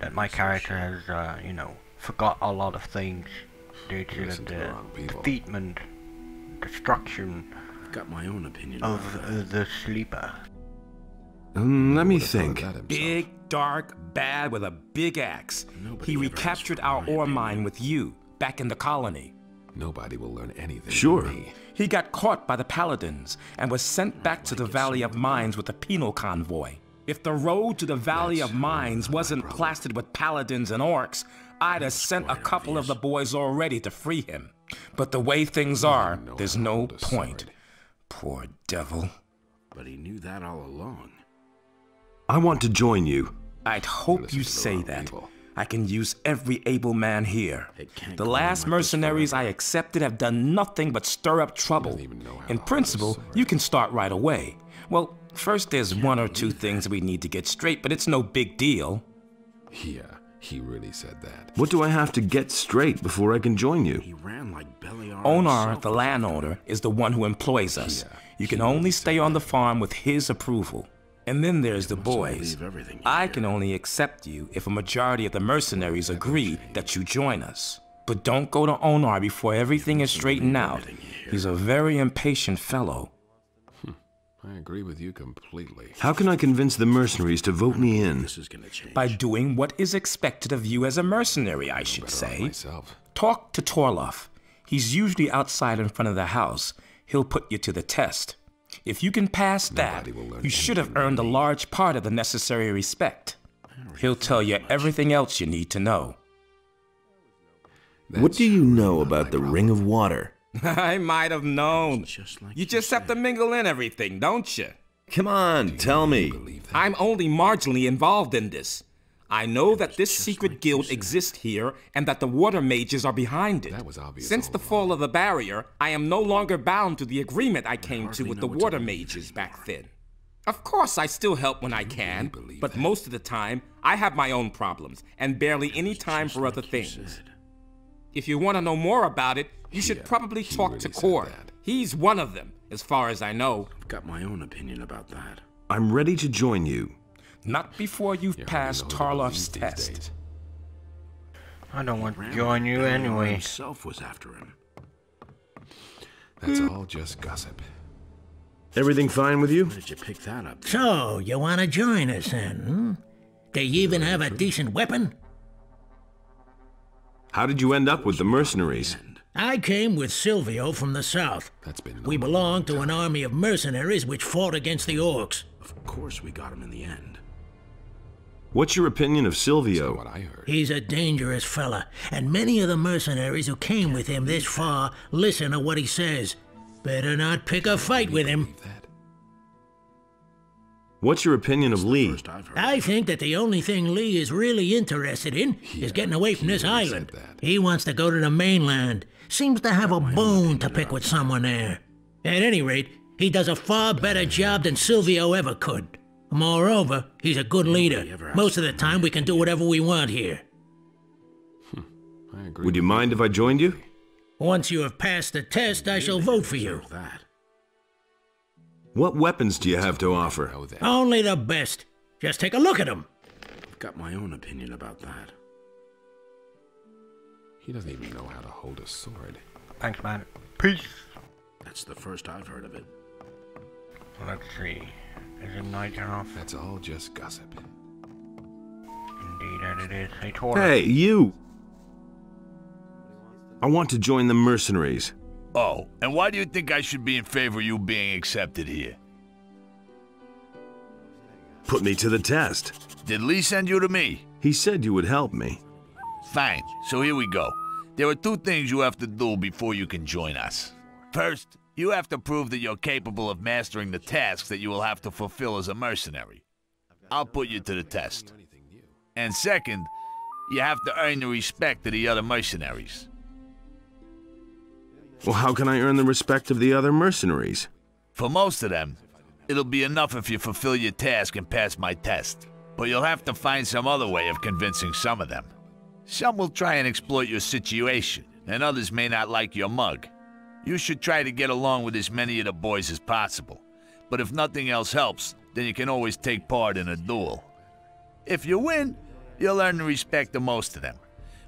that my character has, uh, you know, forgot a lot of things due to the defeatment, destruction got my own opinion of uh, the sleeper. Um, let me think. Big, dark, bad with a big axe. He recaptured our ore mine with you, back in the colony. Nobody will learn anything. Sure. He got caught by the paladins and was sent back to the Valley of Mines with a penal convoy. If the road to the Valley of Mines wasn't plastered with paladins and orcs, I'd have sent a couple of the boys already to free him. But the way things are, there's no point. Poor devil. But he knew that all along. I want to join you. I'd hope you say that. I can use every able man here. The last mercenaries I accepted have done nothing but stir up trouble. In principle, you can start right away. Well, first there's one or two things we need to get straight, but it's no big deal. Yeah, he really said that. What do I have to get straight before I can join you? Onar, the landowner, is the one who employs us. You can only stay on the farm with his approval. And then there's the boys. I can only accept you if a majority of the mercenaries agree that you join us. But don't go to Onar before everything is straightened out. He's a very impatient fellow. I agree with you completely. How can I convince the mercenaries to vote me in? By doing what is expected of you as a mercenary, I should say. Talk to Torloff. He's usually outside in front of the house. He'll put you to the test. If you can pass that, you should have earned a large part of the necessary respect. He'll tell you everything else you need to know. What do you know about the Ring of Water? I might have known. You just have to mingle in everything, don't you? Come on, tell me. I'm only marginally involved in this. I know that this secret guild exists here and that the water mages are behind it. Since the fall of the barrier, I am no longer bound to the agreement I came to with the water mages back then. Of course, I still help when I can, but most of the time, I have my own problems and barely any time for other things. If you want to know more about it, you should probably talk to Gorn. He's one of them, as far as I know. I've got my own opinion about that. I'm ready to join you. Not before you've passed Tarloff's test. I don't want to join you anyway. Himself was after him. That's all just gossip. Everything fine with you? How did you pick that up? So you want to join us then? Hmm? Do you even have a decent weapon? How did you end up with the mercenaries? I came with Silvio from the south. That's been we belonged to an army of mercenaries which fought against the orcs. Of course, we got him in the end. What's your opinion of Silvio? What I heard. He's a dangerous fella, and many of the mercenaries who came with him this far listen to what he says. Better not pick a fight with him. What's your opinion of Lee? I think that the only thing Lee is really interested in is getting away from this island. He wants to go to the mainland. Seems to have a bone to pick with someone there. At any rate, he does a far better job than Silvio ever could. Moreover, he's a good leader. Most of the time, we can do whatever we want here. Would you mind if I joined you? Once you have passed the test, I shall vote for you. What weapons do you have to offer? Only the best. Just take a look at them. I've got my own opinion about that. He doesn't even know how to hold a sword. Thanks, man. Peace. That's the first I've heard of it. Let's see. Is it night off? That's all just gossip. Indeed, and it is. Hey, Torloff. Hey, you! I want to join the mercenaries. Oh, and why do you think I should be in favor of you being accepted here? Put me to the test. Did Lee send you to me? He said you would help me. Fine. So here we go. There are two things you have to do before you can join us. First, you have to prove that you're capable of mastering the tasks that you will have to fulfill as a mercenary. I'll put you to the test. And second, you have to earn the respect of the other mercenaries. Well, how can I earn the respect of the other mercenaries? For most of them, it'll be enough if you fulfill your task and pass my test. But you'll have to find some other way of convincing some of them. Some will try and exploit your situation, and others may not like your mug. You should try to get along with as many of the boys as possible. But if nothing else helps, then you can always take part in a duel. If you win, you'll earn the respect of most of them.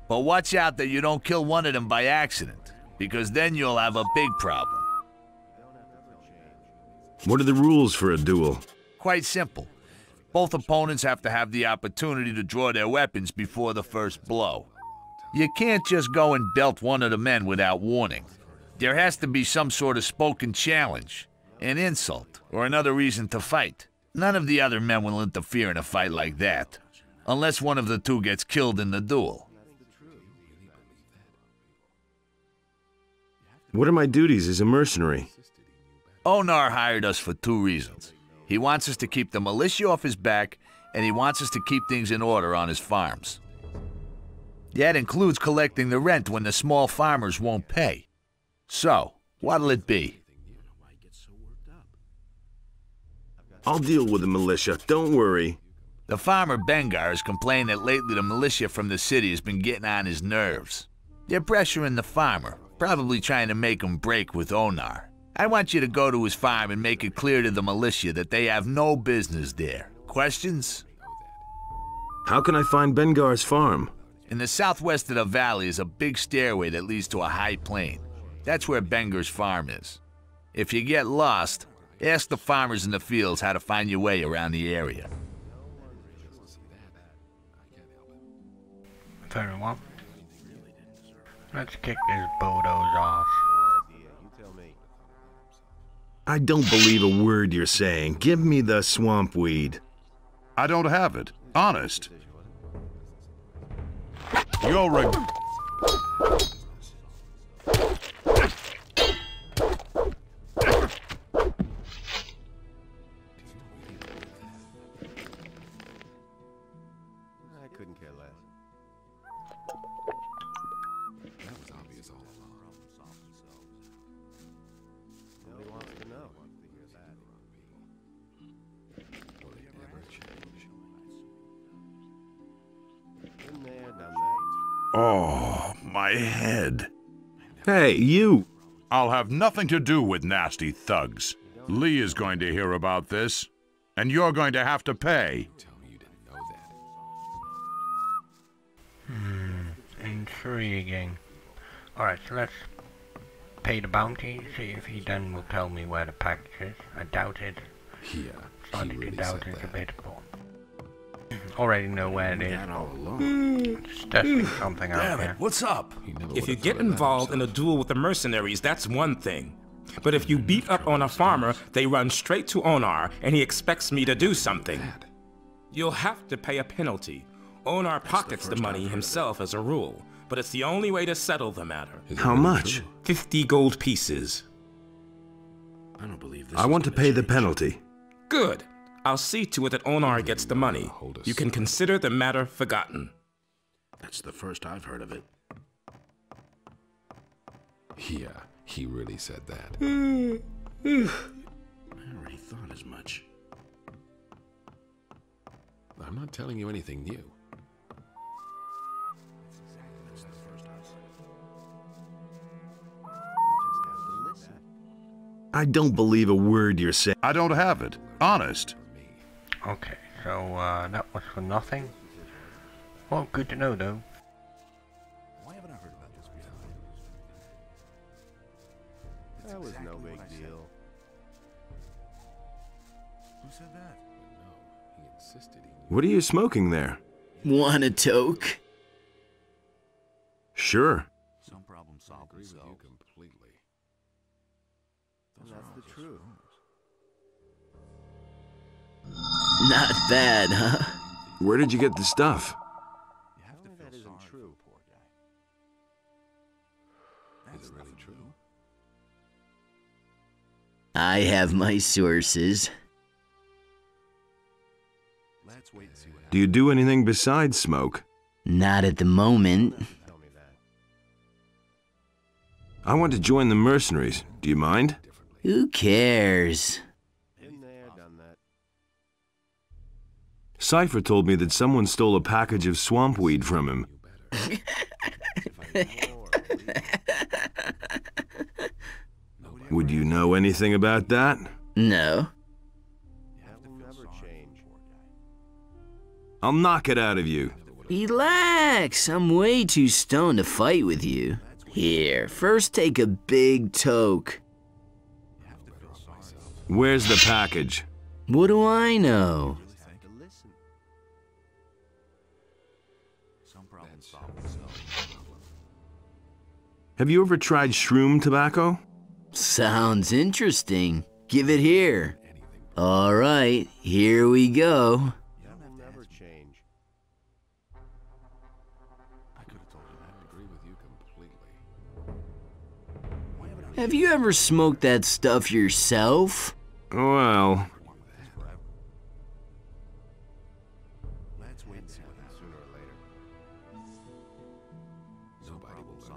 But watch out that you don't kill one of them by accident, because then you'll have a big problem. What are the rules for a duel? Quite simple. Both opponents have to have the opportunity to draw their weapons before the first blow. You can't just go and belt one of the men without warning. There has to be some sort of spoken challenge, an insult, or another reason to fight. None of the other men will interfere in a fight like that, unless one of the two gets killed in the duel. What are my duties as a mercenary? Onar hired us for two reasons. He wants us to keep the militia off his back, and he wants us to keep things in order on his farms. That includes collecting the rent when the small farmers won't pay. So, what'll it be? I'll deal with the militia, don't worry. The farmer Bengar has complained that lately the militia from the city has been getting on his nerves. They're pressuring the farmer, probably trying to make him break with Onar. I want you to go to his farm and make it clear to the militia that they have no business there. Questions? How can I find Bengar's farm? In the southwest of the valley is a big stairway that leads to a high plain. That's where Bengar's farm is. If you get lost, ask the farmers in the fields how to find your way around the area. Very well. Let's kick this Bodo's off. I don't believe a word you're saying. Give me the swamp weed. I don't have it. Honest. You're right. I couldn't care less. That was obvious all along. Oh, my head. Hey, you! I'll have nothing to do with nasty thugs. Lee is going to hear about this, and you're going to have to pay. Hmm, intriguing. Alright, so let's pay the bounty, see if he then will tell me where the package is. I doubt it. Yeah, starting really to doubt it a bit, but already know where it is. Mm. It's testing mm. something out. Damn it, here. What's up? If you get involved in a duel with the mercenaries, that's one thing. But if you beat up on a farmer, they run straight to Onar, and he expects me to do something. You'll have to pay a penalty. Onar pockets the money himself as a rule, but it's the only way to settle the matter. How much? Fifty gold pieces. I don't believe this. I want to pay the penalty. Good. I'll see to it that Onar gets the money. You can consider the matter forgotten. That's the first I've heard of it. Yeah, he really said that. Mm. Mm. I already thought as much. I'm not telling you anything new. I don't believe a word you're saying. I don't have it. Honest. Okay, so uh, that was for nothing. Well, good to know, though. Why haven't I heard about this before? That was no big deal. Who said that? No, he insisted. What are you smoking there? Want a toke? Sure. Some problem solved. Agree with you completely. That's the truth. Not bad, huh? Where did you get the stuff? You have to feel sorry for the poor guy. That's really true. I have my sources. Let's wait and see what happens. Do you do anything besides smoke? Not at the moment. Tell me that. I want to join the mercenaries. Do you mind? Who cares? Cypher told me that someone stole a package of swamp weed from him. Would you know anything about that? No. I'll knock it out of you. Relax, I'm way too stoned to fight with you. Here, first take a big toke. Where's the package? What do I know? Have you ever tried shroom tobacco? Sounds interesting. Give it here. All right, here we go. Have you ever smoked that stuff yourself? Well...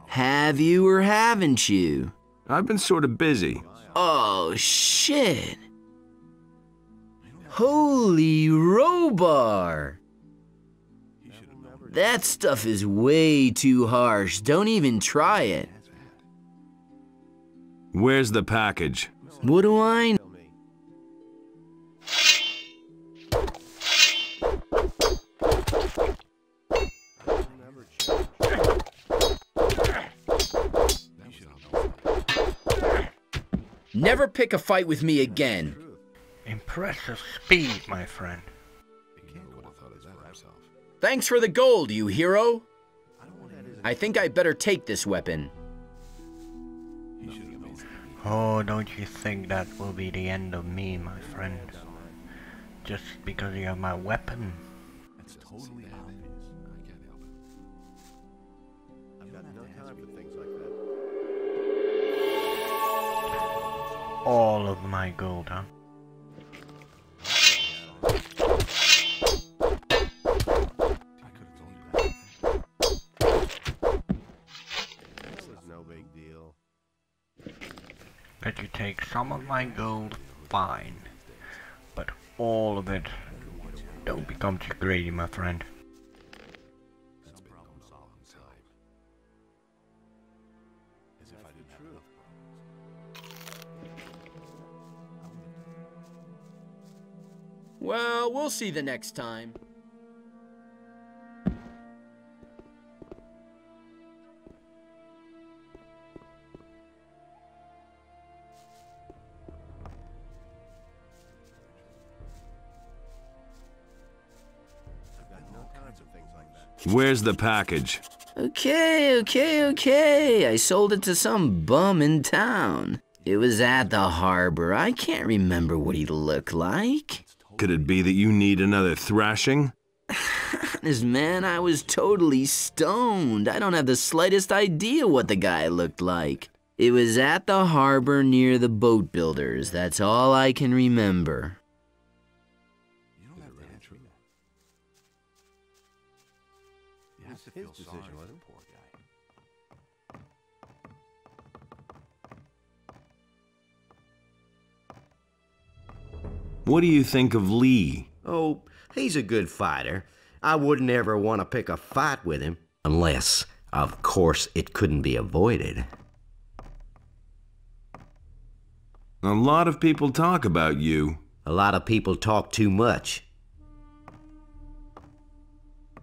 Have you or haven't you? I've been sort of busy. Oh, shit. Holy Robar. That stuff is way too harsh. Don't even try it. Where's the package? What do I know? Never pick a fight with me again. Impressive speed, my friend. Thanks for the gold, you hero. I think I better take this weapon. Oh, don't you think that will be the end of me, my friend? Just because you have my weapon. That's totally obvious. I can't help it. I've got no time for things like that. All of my gold, huh? That you take some of my gold, fine, but all of it, don't become too greedy, my friend. Well, we'll see the next time. Where's the package? Okay, okay, okay. I sold it to some bum in town. It was at the harbor. I can't remember what he looked like. Could it be that you need another thrashing? Honest, man, I was totally stoned. I don't have the slightest idea what the guy looked like. It was at the harbor near the boat builders. That's all I can remember. His decision was a poor guy. What do you think of Lee? Oh, he's a good fighter. I wouldn't ever want to pick a fight with him. Unless, of course, it couldn't be avoided. A lot of people talk about you. A lot of people talk too much.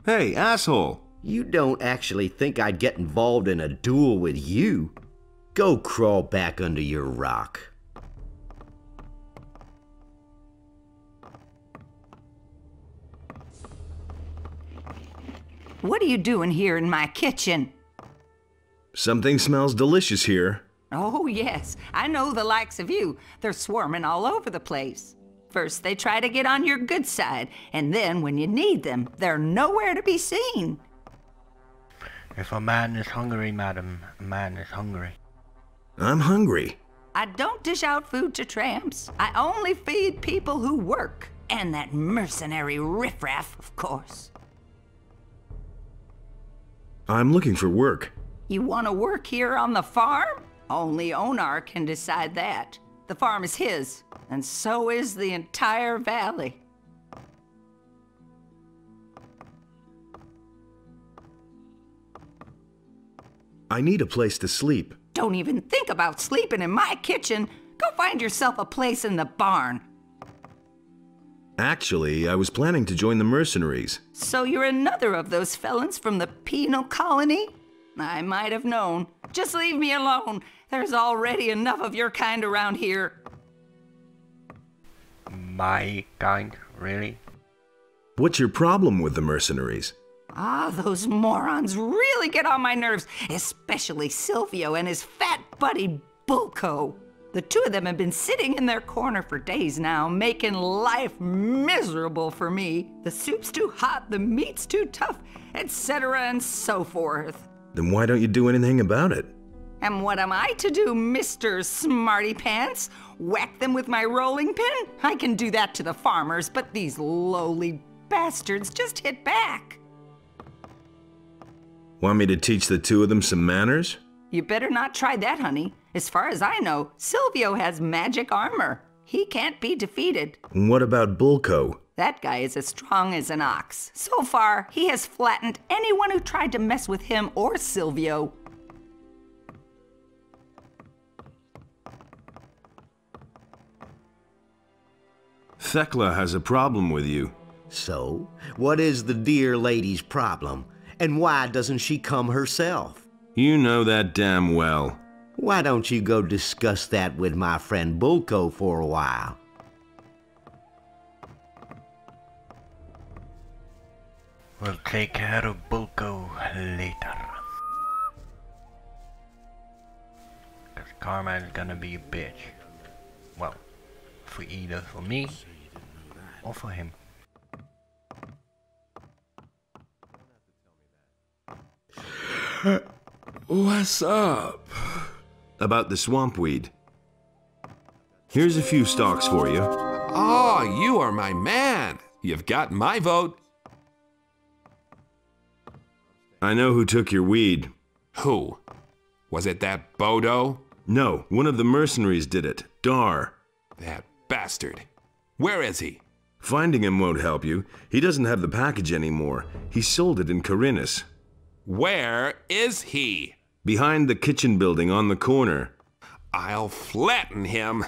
Hey, asshole! You don't actually think I'd get involved in a duel with you? Go crawl back under your rock. What are you doing here in my kitchen? Something smells delicious here. Oh yes, I know the likes of you. They're swarming all over the place. First they try to get on your good side, and then when you need them, they're nowhere to be seen. If a man is hungry, madam, a man is hungry. I'm hungry. I don't dish out food to tramps. I only feed people who work. And that mercenary riffraff, of course. I'm looking for work. You want to work here on the farm? Only Onar can decide that. The farm is his, and so is the entire valley. I need a place to sleep. Don't even think about sleeping in my kitchen. Go find yourself a place in the barn. Actually, I was planning to join the mercenaries. So you're another of those felons from the penal colony? I might have known. Just leave me alone. There's already enough of your kind around here. My kind, really? What's your problem with the mercenaries? Ah, those morons really get on my nerves, especially Silvio and his fat buddy Bulko. The two of them have been sitting in their corner for days now, making life miserable for me. The soup's too hot, the meat's too tough, et cetera and so forth. Then why don't you do anything about it? And what am I to do, Mister Smarty Pants? Whack them with my rolling pin? I can do that to the farmers, but these lowly bastards just hit back. Want me to teach the two of them some manners? You better not try that, honey. As far as I know, Silvio has magic armor. He can't be defeated. And what about Bulko? That guy is as strong as an ox. So far, he has flattened anyone who tried to mess with him or Silvio. Thecla has a problem with you. So, what is the dear lady's problem? And why doesn't she come herself? You know that damn well. Why don't you go discuss that with my friend Bulko for a while? We'll take care of Bulko later. Because Carmine's gonna be a bitch. Well, for either for me or for him. What's up? About the swampweed. Here's a few stalks for you. Oh, you are my man. You've got my vote. I know who took your weed. Who? Was it that Bodo? No, one of the mercenaries did it. Dar. That bastard. Where is he? Finding him won't help you. He doesn't have the package anymore. He sold it in Khorinis. Where is he? Behind the kitchen building on the corner. I'll flatten him.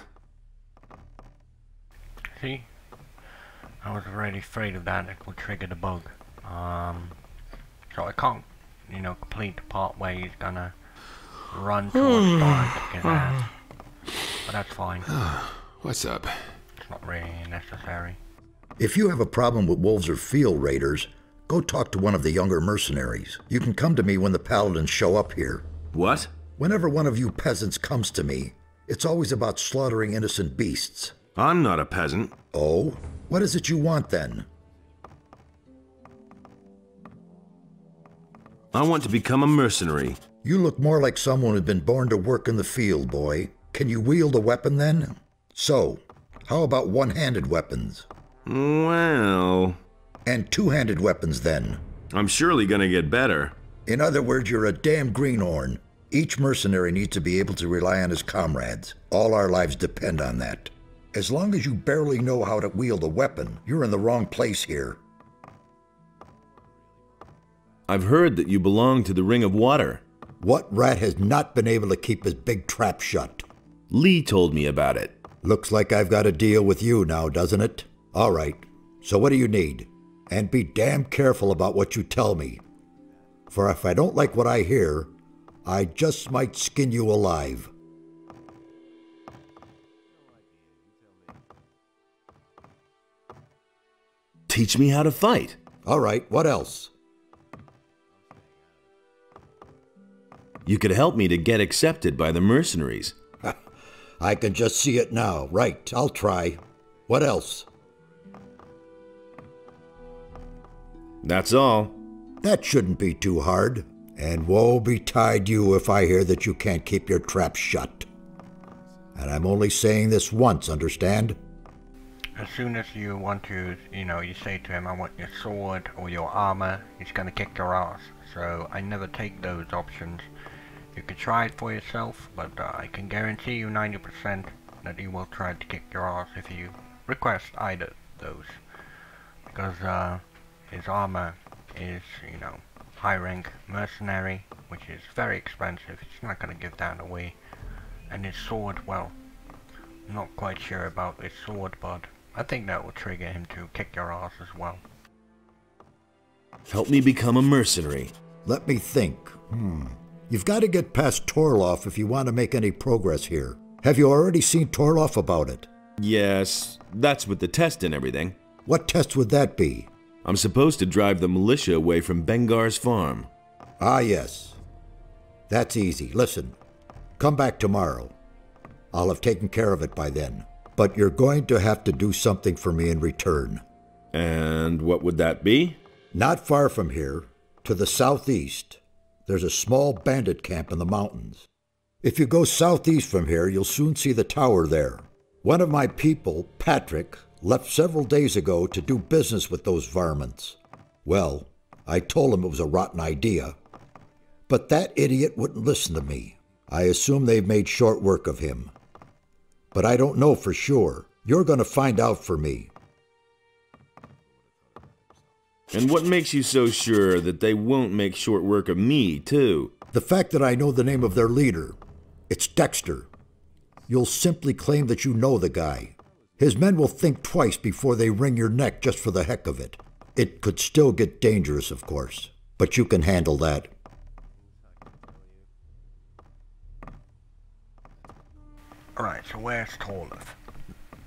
See? I was already afraid of that. It will trigger the bug. Um, so I can't, you know, complete the part where he's gonna run towards the door. But that's fine. What's up? It's not really necessary. If you have a problem with wolves or field raiders, go talk to one of the younger mercenaries. You can come to me when the paladins show up here. What? Whenever one of you peasants comes to me, it's always about slaughtering innocent beasts. I'm not a peasant. Oh? What is it you want then? I want to become a mercenary. You look more like someone who'd been born to work in the field, boy. Can you wield a weapon then? So, how about one-handed weapons? Well... And two-handed weapons, then. I'm surely gonna get better. In other words, you're a damn greenhorn. Each mercenary needs to be able to rely on his comrades. All our lives depend on that. As long as you barely know how to wield a weapon, you're in the wrong place here. I've heard that you belong to the Ring of Water. What rat has not been able to keep his big trap shut? Lee told me about it. Looks like I've got a deal with you now, doesn't it? All right. So what do you need? And be damn careful about what you tell me. For if I don't like what I hear, I just might skin you alive. Teach me how to fight. All right, what else? You could help me to get accepted by the mercenaries. I can just see it now. Right, I'll try. What else? That's all. That shouldn't be too hard. And woe betide you if I hear that you can't keep your trap shut. And I'm only saying this once, understand? As soon as you want to, you know, you say to him, I want your sword or your armor, he's going to kick your ass. So I never take those options. You can try it for yourself, but uh, I can guarantee you ninety percent that he will try to kick your ass if you request either of those. Because uh, his armor is, you know, high rank mercenary, which is very expensive. He's not going to give that away. And his sword, well, I'm not quite sure about his sword, but I think that will trigger him to kick your ass as well. Help me become a mercenary. Let me think. Hmm. You've got to get past Torloff if you want to make any progress here. Have you already seen Torloff about it? Yes, that's with the test and everything. What test would that be? I'm supposed to drive the militia away from Bengar's farm. Ah, yes. That's easy. Listen, come back tomorrow. I'll have taken care of it by then. But you're going to have to do something for me in return. And what would that be? Not far from here, to the southeast, there's a small bandit camp in the mountains. If you go southeast from here, you'll soon see the tower there. One of my people, Patrick, left several days ago to do business with those varmints. Well, I told him it was a rotten idea, but that idiot wouldn't listen to me. I assume they've made short work of him. But I don't know for sure. You're going to find out for me. And what makes you so sure that they won't make short work of me, too? The fact that I know the name of their leader. It's Dexter. You'll simply claim that you know the guy. His men will think twice before they wring your neck just for the heck of it. It could still get dangerous, of course, but you can handle that. Alright, so where's Torloff?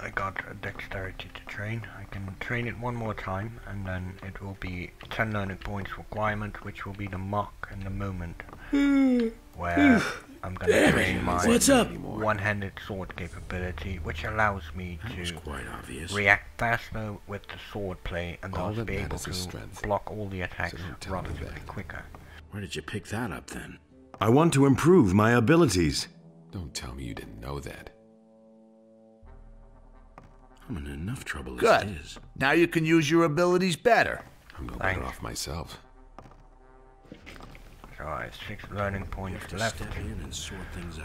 I got a dexterity to train. I can train it one more time, and then it will be ten learning points requirement, which will be the mark in the moment where I'm going to train my one-handed sword capability, which allows me to react faster with the sword play and thus be able to block all the attacks relatively quicker. Where did you pick that up then? I want to improve my abilities. Don't tell me you didn't know that. I'm in enough trouble as it is. Now you can use your abilities better. I'm no better off myself. So I have six learning points left.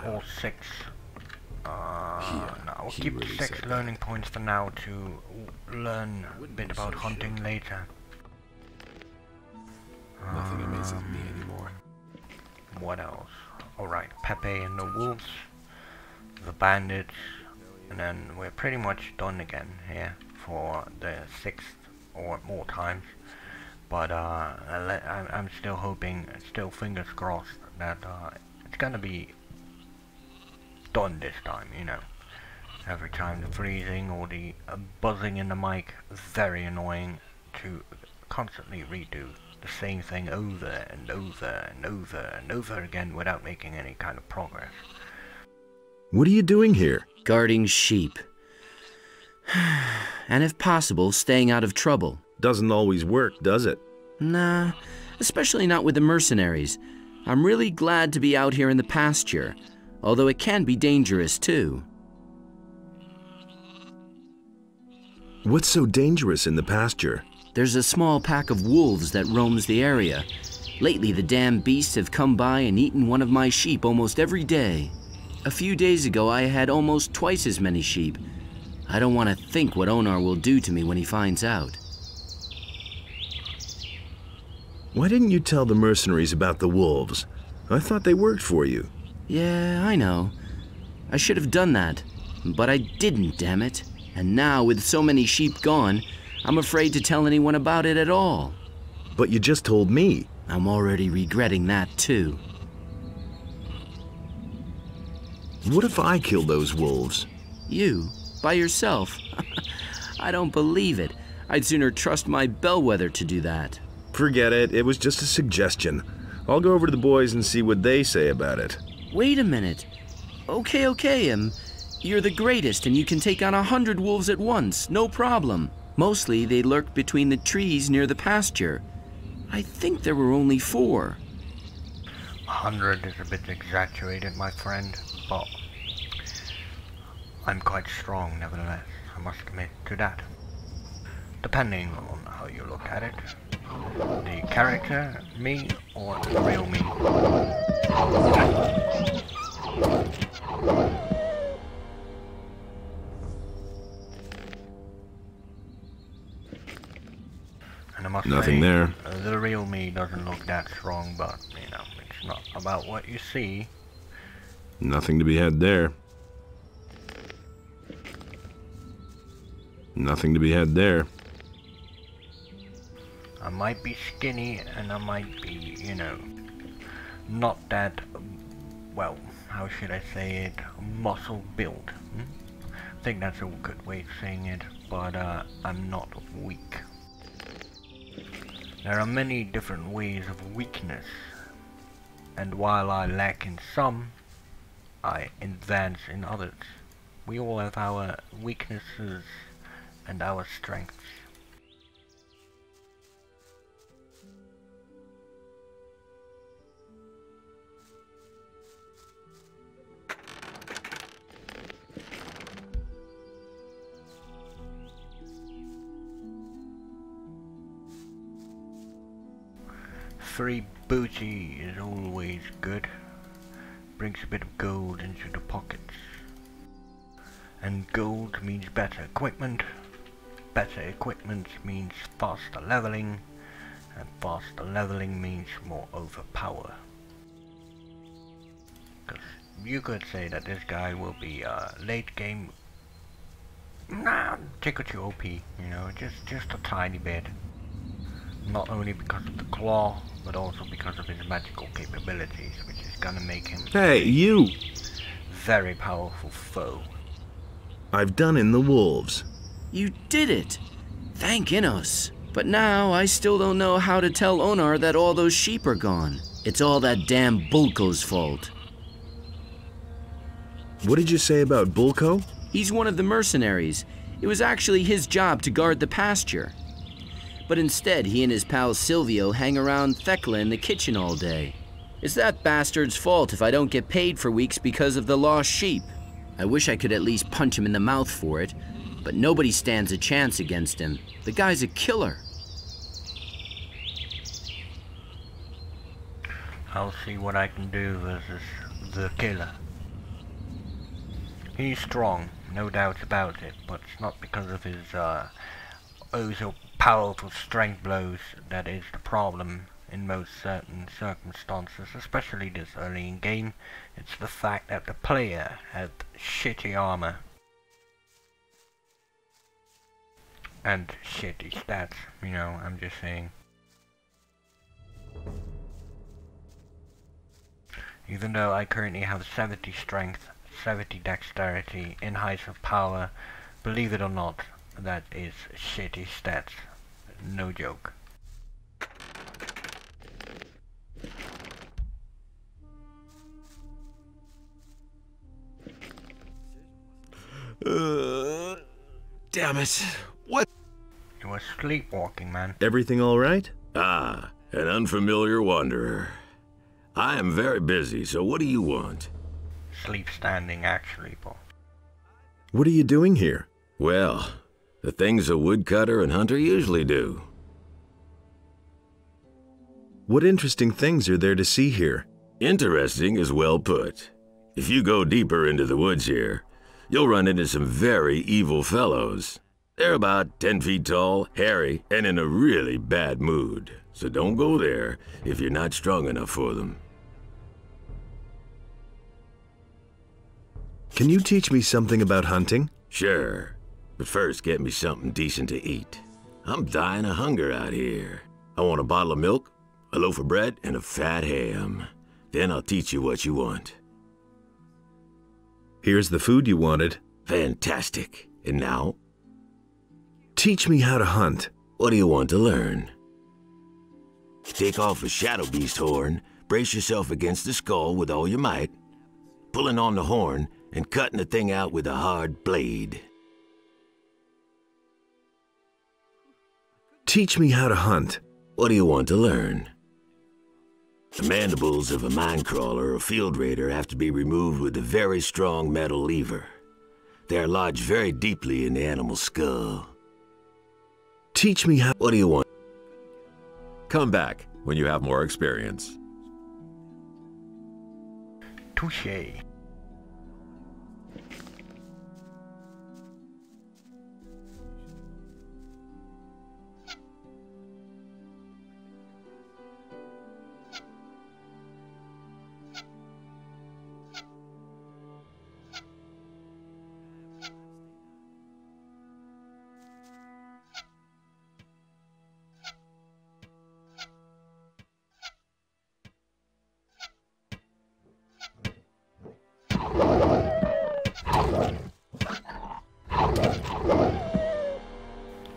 All six. Uh, no, I'll keep the six learning points for now to learn a bit about hunting later. Nothing amazes me anymore. What else? Alright, Pepe and the wolves. The bandits. And then we're pretty much done again here for the sixth or more times. But uh, I'm still hoping, still fingers crossed, that uh, it's gonna be done this time, you know. Every time the freezing or the uh, buzzing in the mic is very annoying to constantly redo the same thing over and over and over and over again without making any kind of progress. What are you doing here? Guarding sheep. And if possible, staying out of trouble. Doesn't always work, does it? Nah, especially not with the mercenaries. I'm really glad to be out here in the pasture, although it can be dangerous too. What's so dangerous in the pasture? There's a small pack of wolves that roams the area. Lately, the damn beasts have come by and eaten one of my sheep almost every day. A few days ago, I had almost twice as many sheep. I don't want to think what Onar will do to me when he finds out. Why didn't you tell the mercenaries about the wolves? I thought they worked for you. Yeah, I know. I should have done that, but I didn't, damn it. And now, with so many sheep gone, I'm afraid to tell anyone about it at all. But you just told me. I'm already regretting that, too. What if I kill those wolves? You? By yourself? I don't believe it. I'd sooner trust my bellwether to do that. Forget it. It was just a suggestion. I'll go over to the boys and see what they say about it. Wait a minute. Okay, okay. Um, You're the greatest and you can take on a hundred wolves at once, no problem. Mostly they lurk between the trees near the pasture. I think there were only four. A hundred is a bit exaggerated, my friend, but I'm quite strong nevertheless, I must admit to that. Depending on how you look at it. The character, me, or the real me. And I must Nothing say, there. The real me doesn't look that strong, but, you know, it's not about what you see. Nothing to be had there. Nothing to be had there. I might be skinny and I might be, you know, not that, well, how should I say it, muscle built. Hmm? I think that's a good way of saying it, but uh, I'm not weak. There are many different ways of weakness, and while I lack in some, I advance in others. We all have our weaknesses and our strengths. Free booty is always good, brings a bit of gold into the pockets, and gold means better equipment, better equipment means faster leveling, and faster leveling means more overpower. Because you could say that this guy will be uh, late game, nah, tickle to O P, you know, just, just a tiny bit. Not only because of the claw, but also because of his magical capabilities, which is gonna make him... Hey, you! ...very powerful foe. I've done in the wolves. You did it! Thank Innos. But now, I still don't know how to tell Onar that all those sheep are gone. It's all that damn Bulko's fault. What did you say about Bulko? He's one of the mercenaries. It was actually his job to guard the pasture. But instead, he and his pal Silvio hang around Thecla in the kitchen all day. It's that bastard's fault if I don't get paid for weeks because of the lost sheep. I wish I could at least punch him in the mouth for it, but nobody stands a chance against him. The guy's a killer. I'll see what I can do versus the killer. He's strong, no doubt about it, but it's not because of his, uh, oh so powerful strength blows that is the problem in most certain circumstances, especially this early in game. It's the fact that the player had shitty armor and shitty stats, you know, I'm just saying. Even though I currently have seventy strength, seventy dexterity, in heights of power, believe it or not, that is shitty stats. No joke. Uh, damn it. What? You were sleepwalking, man. Everything all right? Ah, an unfamiliar wanderer. I am very busy, so what do you want? Sleep standing, actually, Paul. What are you doing here? Well, the things a woodcutter and hunter usually do. What interesting things are there to see here? Interesting is well put. If you go deeper into the woods here, you'll run into some very evil fellows. They're about ten feet tall, hairy, and in a really bad mood. So don't go there if you're not strong enough for them. Can you teach me something about hunting? Sure. But first, get me something decent to eat. I'm dying of hunger out here. I want a bottle of milk, a loaf of bread, and a fat ham. Then I'll teach you what you want. Here's the food you wanted. Fantastic. And now? Teach me how to hunt. What do you want to learn? Take off a shadow beast horn, brace yourself against the skull with all your might. Pulling on the horn, and cutting the thing out with a hard blade. Teach me how to hunt. What do you want to learn? The mandibles of a minecrawler or field raider have to be removed with a very strong metal lever. They are lodged very deeply in the animal's skull. Teach me how... What do you want? Come back when you have more experience. Touché.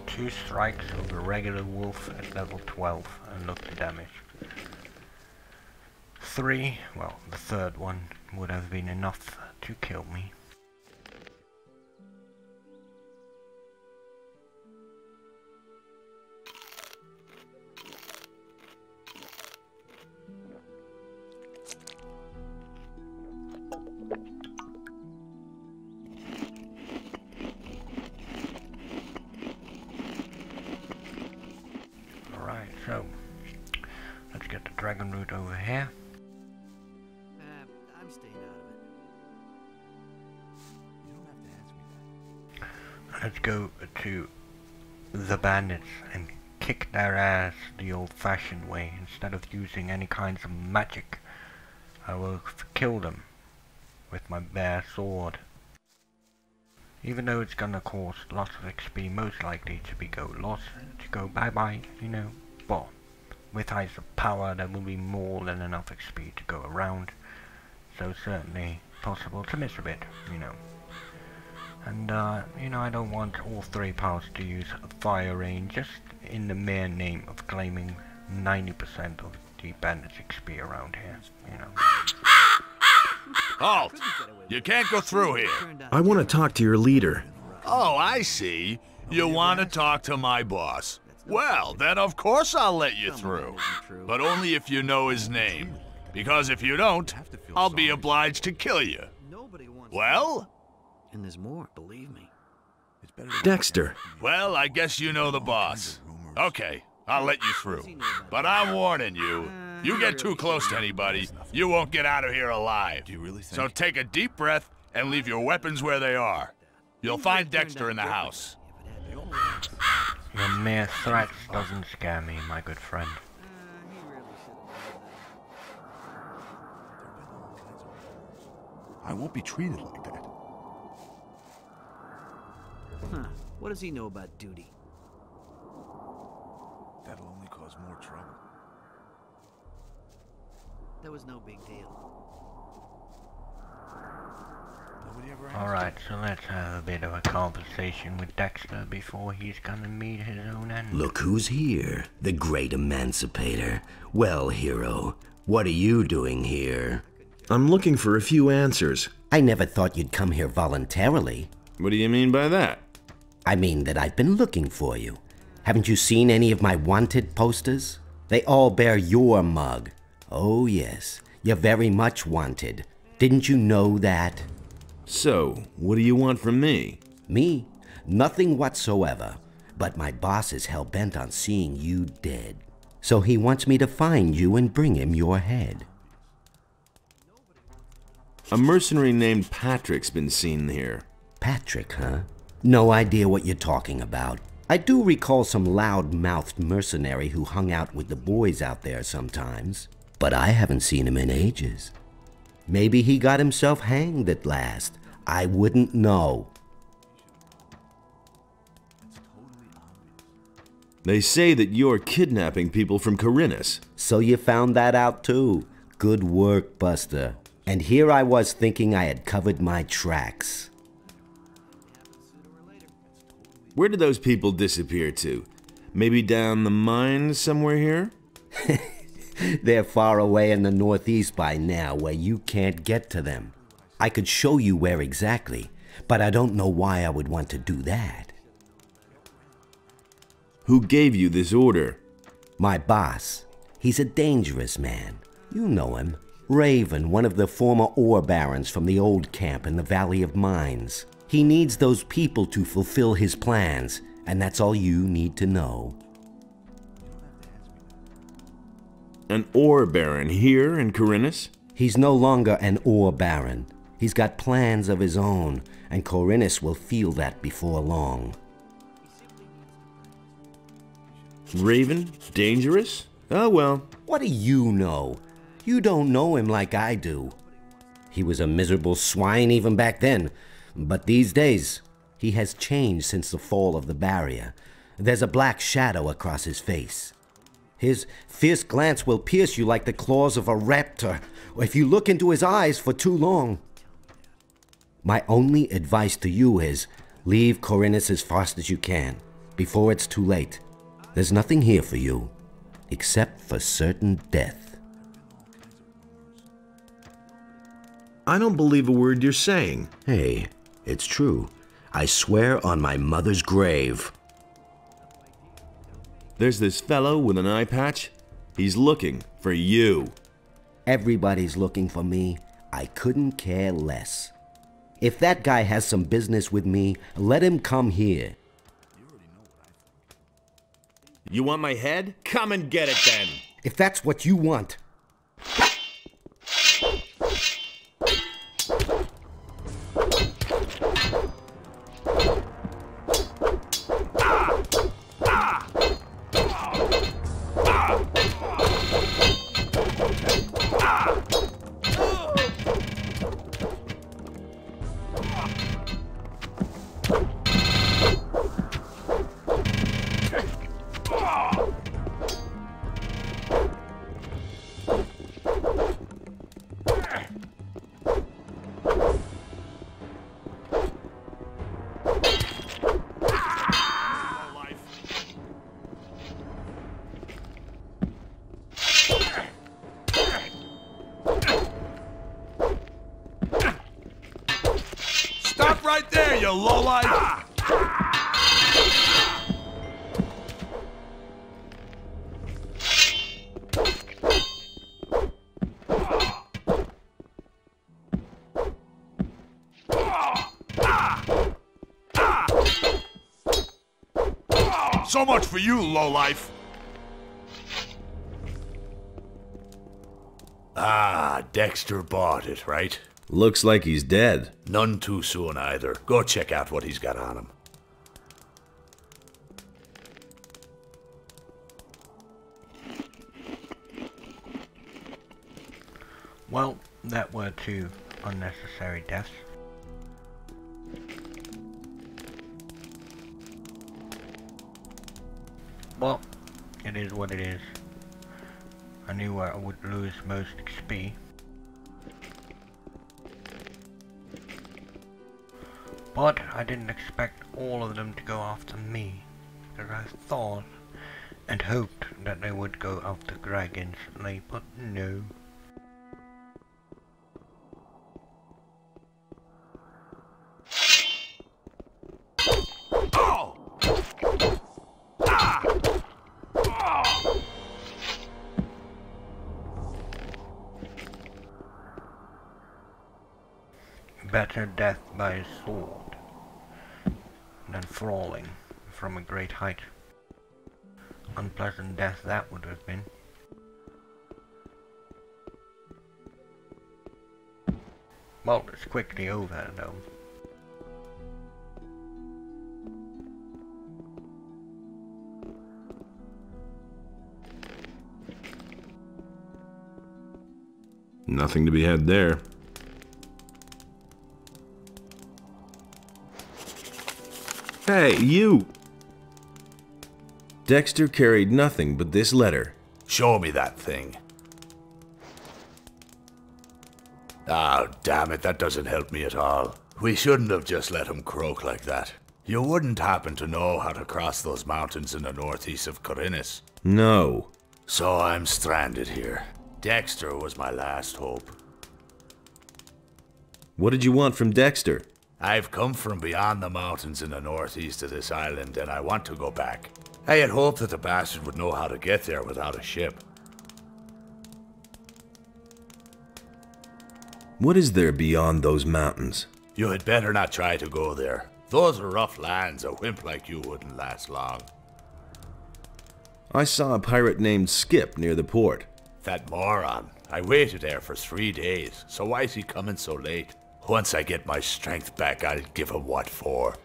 Two strikes of a regular wolf at level twelve and look the damage. Three, well, the third one would have been enough to kill me. And kick their ass the old-fashioned way instead of using any kinds of magic. I will kill them with my bare sword, even though it's gonna cost lots of X P, most likely to be go lost, to go bye-bye, you know. But with Eyes of Power, there will be more than enough X P to go around, so certainly possible to miss a bit, you know. And, uh, you know, I don't want all three powers to use Fire Rain just in the mere name of claiming ninety percent of the bandits X P around here, you know. Halt! You can't go through here! I want to talk to your leader. Oh, I see. You want to talk to my boss. Well, then of course I'll let you through. But only if you know his name. Because if you don't, I'll be obliged to kill you. Well? And there's more, believe me. It's better Dexter. Well, I guess you know the boss. Okay, I'll let you through. But I'm warning you, you get too close to anybody, you won't get out of here alive. So take a deep breath and leave your weapons where they are. You'll find Dexter in the house. Your mere threats doesn't scare me, my good friend. I won't be treated like that. Huh, what does he know about duty? That'll only cause more trouble. That was no big deal. Alright, so let's have a bit of a conversation with Dexter before he's gonna meet his own end. Look who's here, the great emancipator. Well, hero, what are you doing here? I'm looking for a few answers. I never thought you'd come here voluntarily. What do you mean by that? I mean that I've been looking for you. Haven't you seen any of my wanted posters? They all bear your mug. Oh yes, you're very much wanted. Didn't you know that? So, what do you want from me? Me? Nothing whatsoever. But my boss is hell-bent on seeing you dead. So he wants me to find you and bring him your head. A mercenary named Patrick's been seen here. Patrick, huh? No idea what you're talking about. I do recall some loud-mouthed mercenary who hung out with the boys out there sometimes, but I haven't seen him in ages. Maybe he got himself hanged at last. I wouldn't know. They say that you're kidnapping people from Khorinis. So you found that out too. Good work, Buster. And here I was thinking I had covered my tracks. Where did those people disappear to? Maybe down the mines somewhere here? They're far away in the northeast by now, where you can't get to them. I could show you where exactly, but I don't know why I would want to do that. Who gave you this order? My boss. He's a dangerous man. You know him. Raven, one of the former ore barons from the old camp in the Valley of Mines. He needs those people to fulfill his plans, and that's all you need to know. An ore baron here in Khorinis? He's no longer an ore baron. He's got plans of his own, and Khorinis will feel that before long. Raven? Dangerous? Oh well. What do you know? You don't know him like I do. He was a miserable swine even back then, but these days, he has changed since the fall of the barrier. There's a black shadow across his face. His fierce glance will pierce you like the claws of a raptor, or if you look into his eyes for too long. My only advice to you is, leave Khorinis as fast as you can, before it's too late. There's nothing here for you, except for certain death. I don't believe a word you're saying. Hey, it's true. I swear on my mother's grave. There's this fellow with an eye patch. He's looking for you. Everybody's looking for me. I couldn't care less. If that guy has some business with me, let him come here. You want my head? Come and get it then. If that's what you want. So much for you, lowlife. Ah, Dexter bought it, right? Looks like he's dead. None too soon either. Go check out what he's got on him. Well, that were two unnecessary deaths. Well, it is what it is. I knew where I would lose most X P. But I didn't expect all of them to go after me, because I thought and hoped that they would go after Greg instantly, but no. Better death by a sword than falling from a great height. Unpleasant death that would have been. Well, it's quickly over though. Nothing to be had there. Hey, you! Dexter carried nothing but this letter. Show me that thing. Oh, damn it, that doesn't help me at all. We shouldn't have just let him croak like that. You wouldn't happen to know how to cross those mountains in the northeast of Khorinis. No. So I'm stranded here. Dexter was my last hope. What did you want from Dexter? I've come from beyond the mountains in the northeast of this island, and I want to go back. I had hoped that the bastard would know how to get there without a ship. What is there beyond those mountains? You had better not try to go there. Those are rough lands. A wimp like you wouldn't last long. I saw a pirate named Skip near the port. That moron. I waited there for three days, so why is he coming so late? Once I get my strength back, I'll give him what for.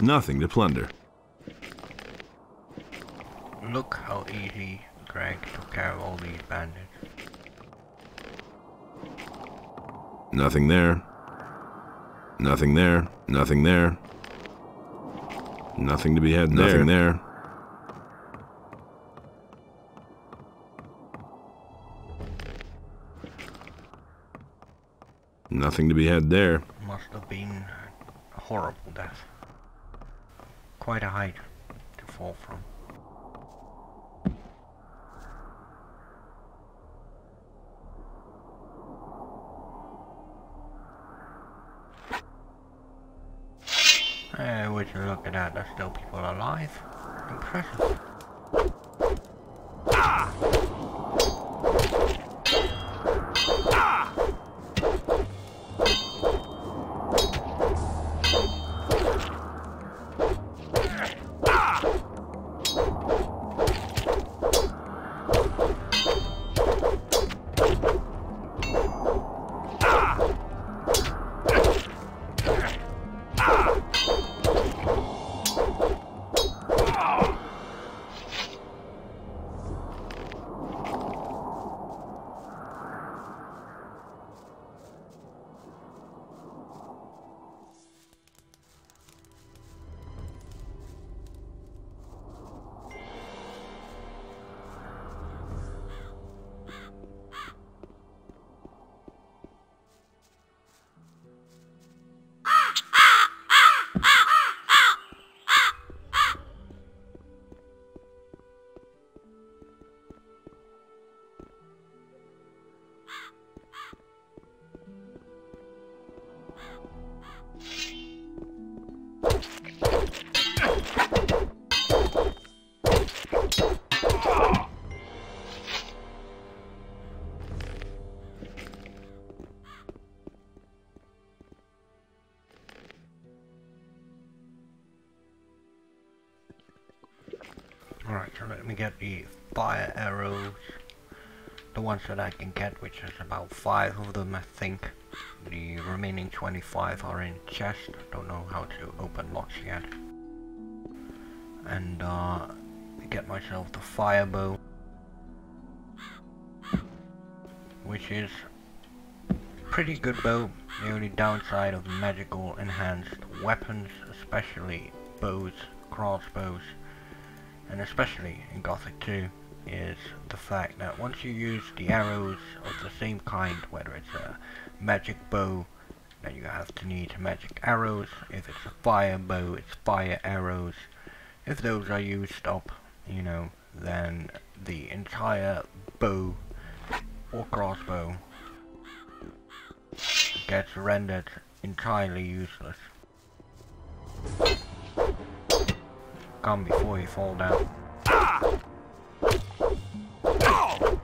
Nothing to plunder. Look how easy Greg took care of all these bandits. Nothing there. Nothing there. Nothing there. Nothing to be had there. Nothing there. Nothing to be had there. Must have been a horrible death. Quite a height to fall from. I wish you look at that, there's still people alive. Impressive. Ah! Let me get the fire arrows, the ones that I can get, which is about five of them I think. The remaining twenty-five are in chest, don't know how to open locks yet. And uh, get myself the fire bow, which is pretty good bow. The only downside of magical enhanced weapons, especially bows, crossbows, and especially in Gothic two, is the fact that once you use the arrows of the same kind, whether it's a magic bow, then you have to need magic arrows. If it's a fire bow, it's fire arrows. If those are used up, you know, then the entire bow or crossbow gets rendered entirely useless. Come before you fall down. Ah! Oh!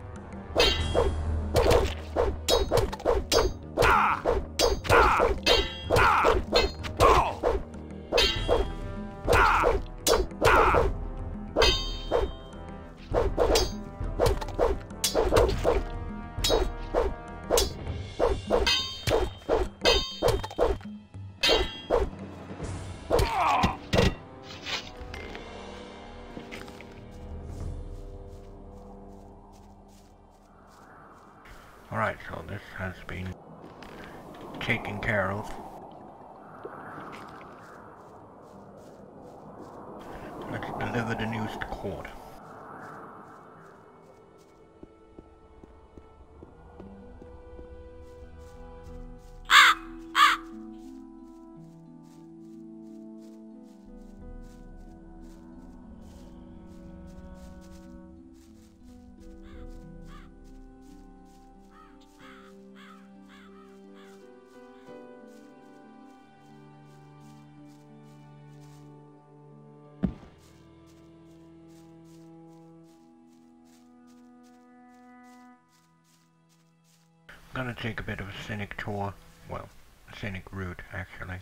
gonna take a bit of a scenic tour, well, a scenic route actually,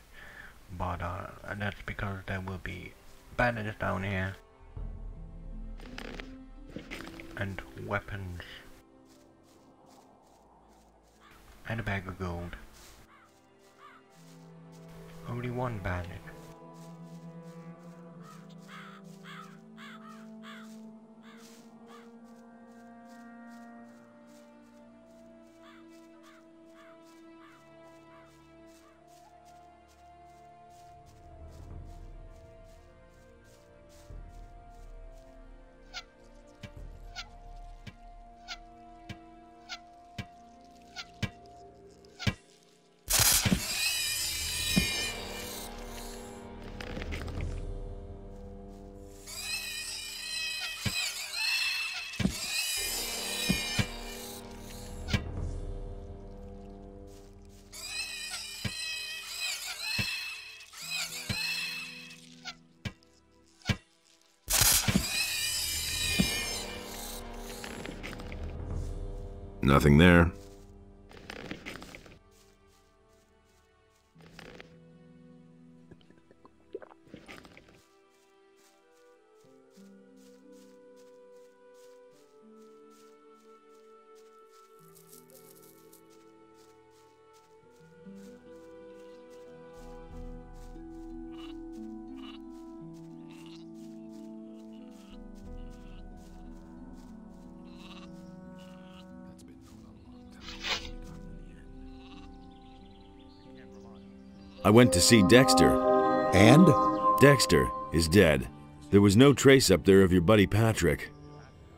but uh, that's because there will be bandits down here, and weapons, and a bag of gold. Only one bandit. Nothing there. I went to see Dexter. And? Dexter is dead. There was no trace up there of your buddy Patrick.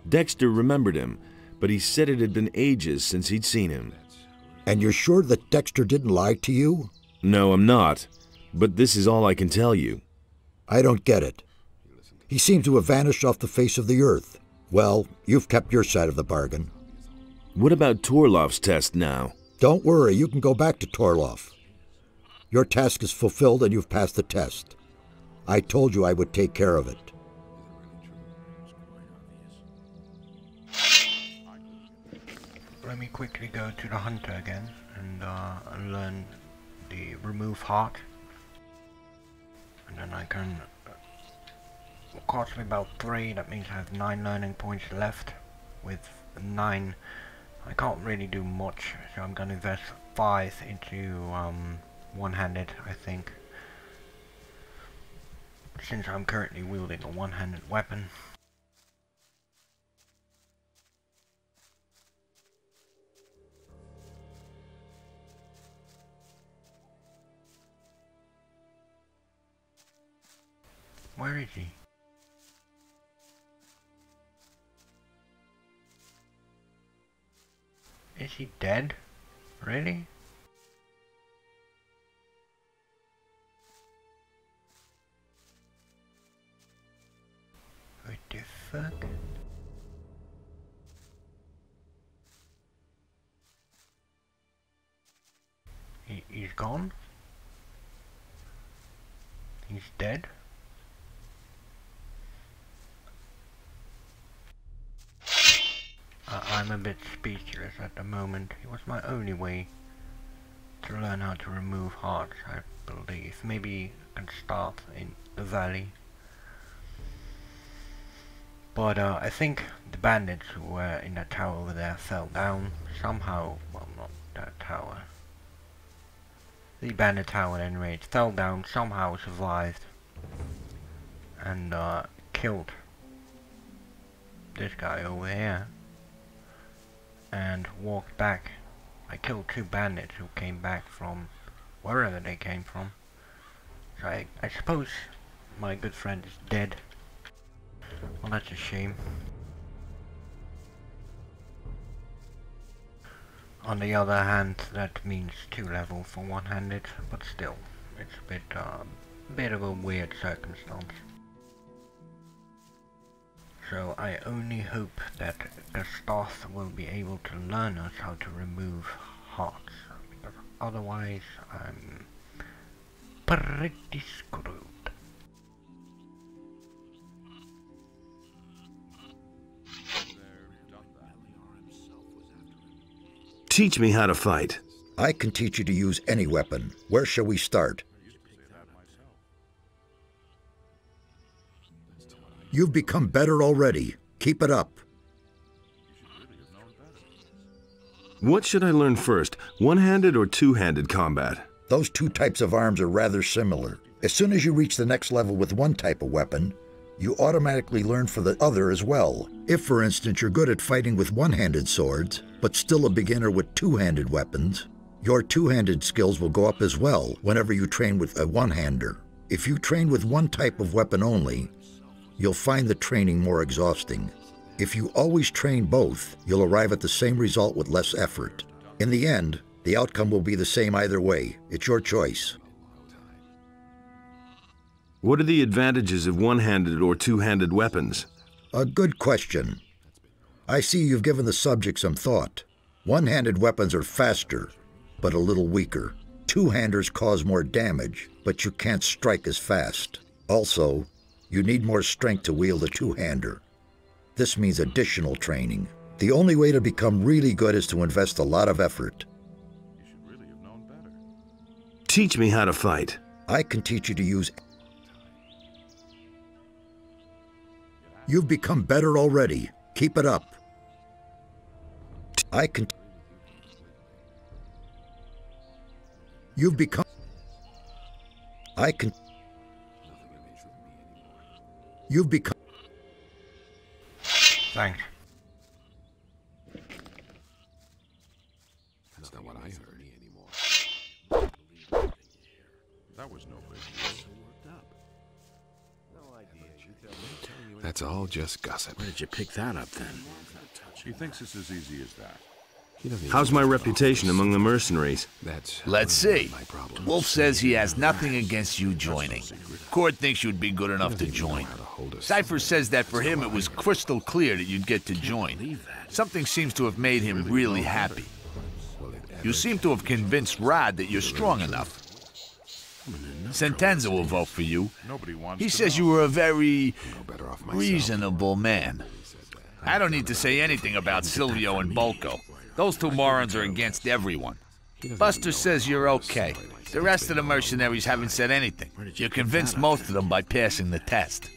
Dexter remembered him, but he said it had been ages since he'd seen him. And you're sure that Dexter didn't lie to you? No, I'm not. But this is all I can tell you. I don't get it. He seems to have vanished off the face of the earth. Well, you've kept your side of the bargain. What about Torloff's test now? Don't worry, you can go back to Torloff. Your task is fulfilled and you've passed the test. I told you I would take care of it. Let me quickly go to the hunter again and uh, learn the remove heart. And then I can... It cost me about three, that means I have nine learning points left. With nine, I can't really do much, so I'm gonna invest five into... Um, one-handed, I think, since I'm currently wielding a one-handed weapon. Where is he? Is he dead? Really? What the fuck? He, he's gone? He's dead? I, I'm a bit speechless at the moment. It was my only way to learn how to remove hearts, I believe. Maybe I can start in the valley. But uh, I think the bandits who were in that tower over there fell down somehow. Well, not that tower. The bandit tower, anyway, it fell down, somehow survived, and uh, killed this guy over here, and walked back. I killed two bandits who came back from wherever they came from. So I, I suppose my good friend is dead. Well, that's a shame. On the other hand, that means two level for one-handed, but still, it's a bit, uh, bit of a weird circumstance. So I only hope that Gustav will be able to learn us how to remove hearts, because otherwise I'm pretty screwed. teach me how to fight. I can teach you to use any weapon. Where shall we start? You've become better already. Keep it up. What should I learn first, one-handed or two-handed combat? Those two types of arms are rather similar. As soon as you reach the next level with one type of weapon, you automatically learn for the other as well. If, for instance, you're good at fighting with one-handed swords, but still a beginner with two-handed weapons, your two-handed skills will go up as well whenever you train with a one-hander. If you train with one type of weapon only, you'll find the training more exhausting. If you always train both, you'll arrive at the same result with less effort. In the end, the outcome will be the same either way. It's your choice. What are the advantages of one-handed or two-handed weapons? A good question. I see you've given the subject some thought. One-handed weapons are faster, but a little weaker. Two-handers cause more damage, but you can't strike as fast. Also, you need more strength to wield a two-hander. This means additional training. The only way to become really good is to invest a lot of effort. You should really have known better. Teach me how to fight. I can teach you to use... You've become better already. Keep it up. I can... You've become... I can... You've become... Thanks. That's not what I heard anymore. That was no big deal. That's all just gossip. Where did you pick that up, then? He thinks it's as easy as that. How's my reputation among the mercenaries? That's Let's see. Wolf says he has nothing against you joining. Cord thinks you'd be good enough to join. Cypher says that for him it was crystal clear that you'd get to join. Something seems to have made him really happy. You seem to have convinced Rod that you're strong enough. Sentenza will vote for you. He says you were a very reasonable man. I don't need to say anything about Silvio and Bulko. Those two morons are against everyone. Buster says you're okay. The rest of the mercenaries haven't said anything. You convinced most of them by passing the test.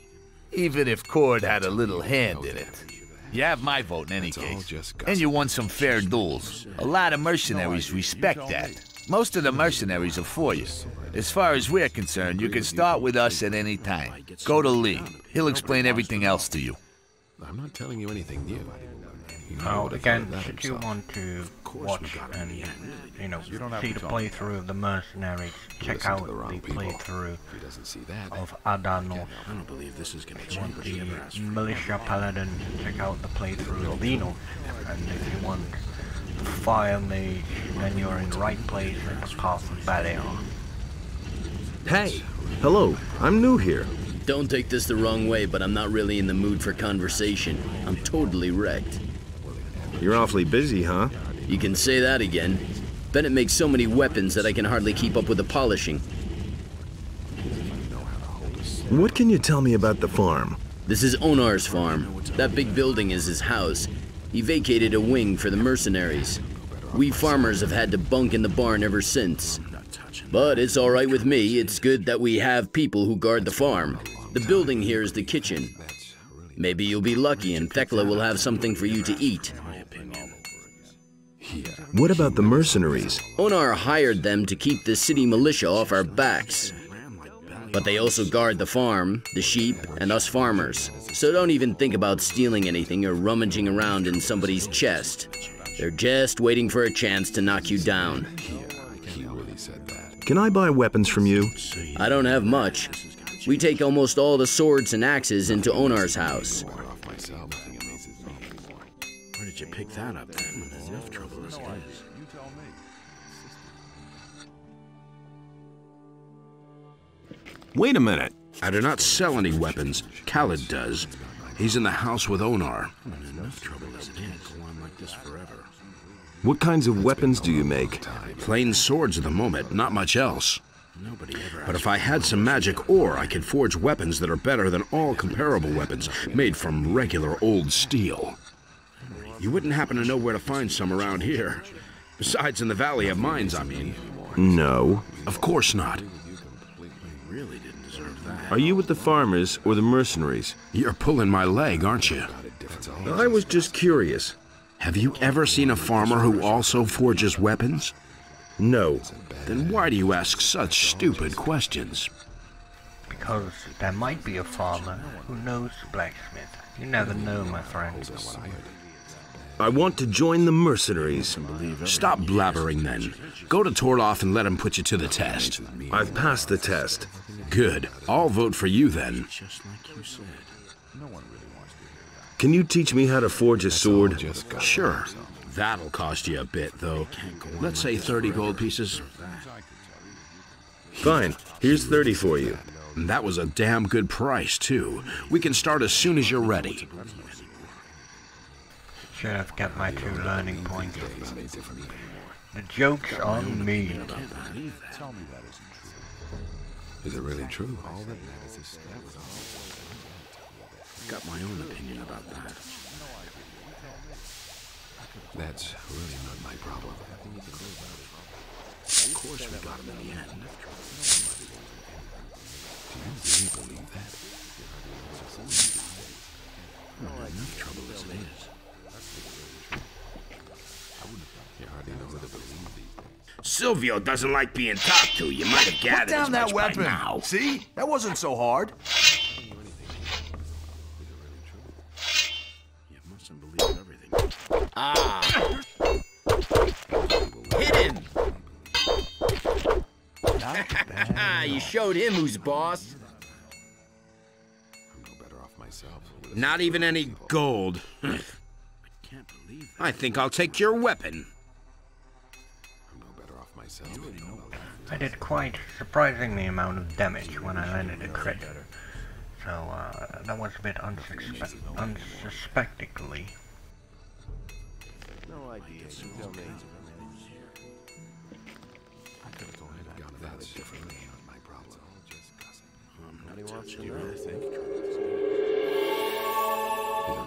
Even if Cord had a little hand in it. You have my vote in any case. And you won some fair duels. A lot of mercenaries respect that. Most of the mercenaries are for you. As far as we're concerned, you can start with us at any time. Go to Lee. He'll explain everything else to you. I'm not telling you anything new. No, again, should you want to watch and, you know, see the playthrough of the mercenaries, check out the playthrough of Adano. I don't believe this is going to change. If you want the militia paladin, check out the playthrough of Innos. And if you want the fire mage, then you're in the right place in the path of Beliar. Hey! Hello, I'm new here. Don't take this the wrong way, but I'm not really in the mood for conversation. I'm totally wrecked. You're awfully busy, huh? You can say that again. Bennett makes so many weapons that I can hardly keep up with the polishing. What can you tell me about the farm? This is Onar's farm. That big building is his house. He vacated a wing for the mercenaries. We farmers have had to bunk in the barn ever since. But it's all right with me. It's good that we have people who guard the farm. The building here is the kitchen. Maybe you'll be lucky and Thecla will have something for you to eat. What about the mercenaries? Onar hired them to keep the city militia off our backs. But they also guard the farm, the sheep, and us farmers. So don't even think about stealing anything or rummaging around in somebody's chest. They're just waiting for a chance to knock you down. Can I buy weapons from you? I don't have much. We take almost all the swords and axes into Onar's house. Where did you pick that up? There's enough trouble as it is. You tell me. Wait a minute. I do not sell any weapons. Khaled does. He's in the house with Onar. There's enough trouble as it is. Go on like this forever. What kinds of weapons do you make? Plain swords at the moment, not much else. But if I had some magic ore, I could forge weapons that are better than all comparable weapons made from regular old steel. You wouldn't happen to know where to find some around here. Besides in the Valley of Mines, I mean. No. Of course not. Really didn't deserve that. Are you with the farmers or the mercenaries? You're pulling my leg, aren't you? I was just curious. Have you ever seen a farmer who also forges weapons? No. Then why do you ask such stupid questions? Because there might be a farmer who knows blacksmith. You never know, my friend. I want to join the mercenaries. Stop blabbering then. Go to Torloff and let him put you to the test. I've passed the test. Good. I'll vote for you then. Can you teach me how to forge a sword? Sure. That'll cost you a bit, though. Let's say thirty gold pieces. Fine. Here's thirty for you. And that was a damn good price, too. We can start as soon as you're ready. Should have kept my two learning points. The joke's on me. Tell me that isn't true. Is it really true? All that matters is I've got my own opinion about that. That's really not my problem. Of course we got him in the end. Do you really believe that? Not enough trouble as it is. You hardly know who to believe these days. Silvio doesn't like being talked to. You might have gathered. Put down that weapon now. See? That wasn't so hard. You mustn't believe everything. Ah. Hit him. You showed him who's boss. I'm no better off myself. Not even any gold. I can't believe that. I think I'll take your weapon. I'm no better off myself. I did quite surprisingly amount of damage when I landed a crit. So uh, that was a bit unsuspe unsuspectingly. No idea. That's differently not my problem. Just gossip. What do you want to do? You really think? Is it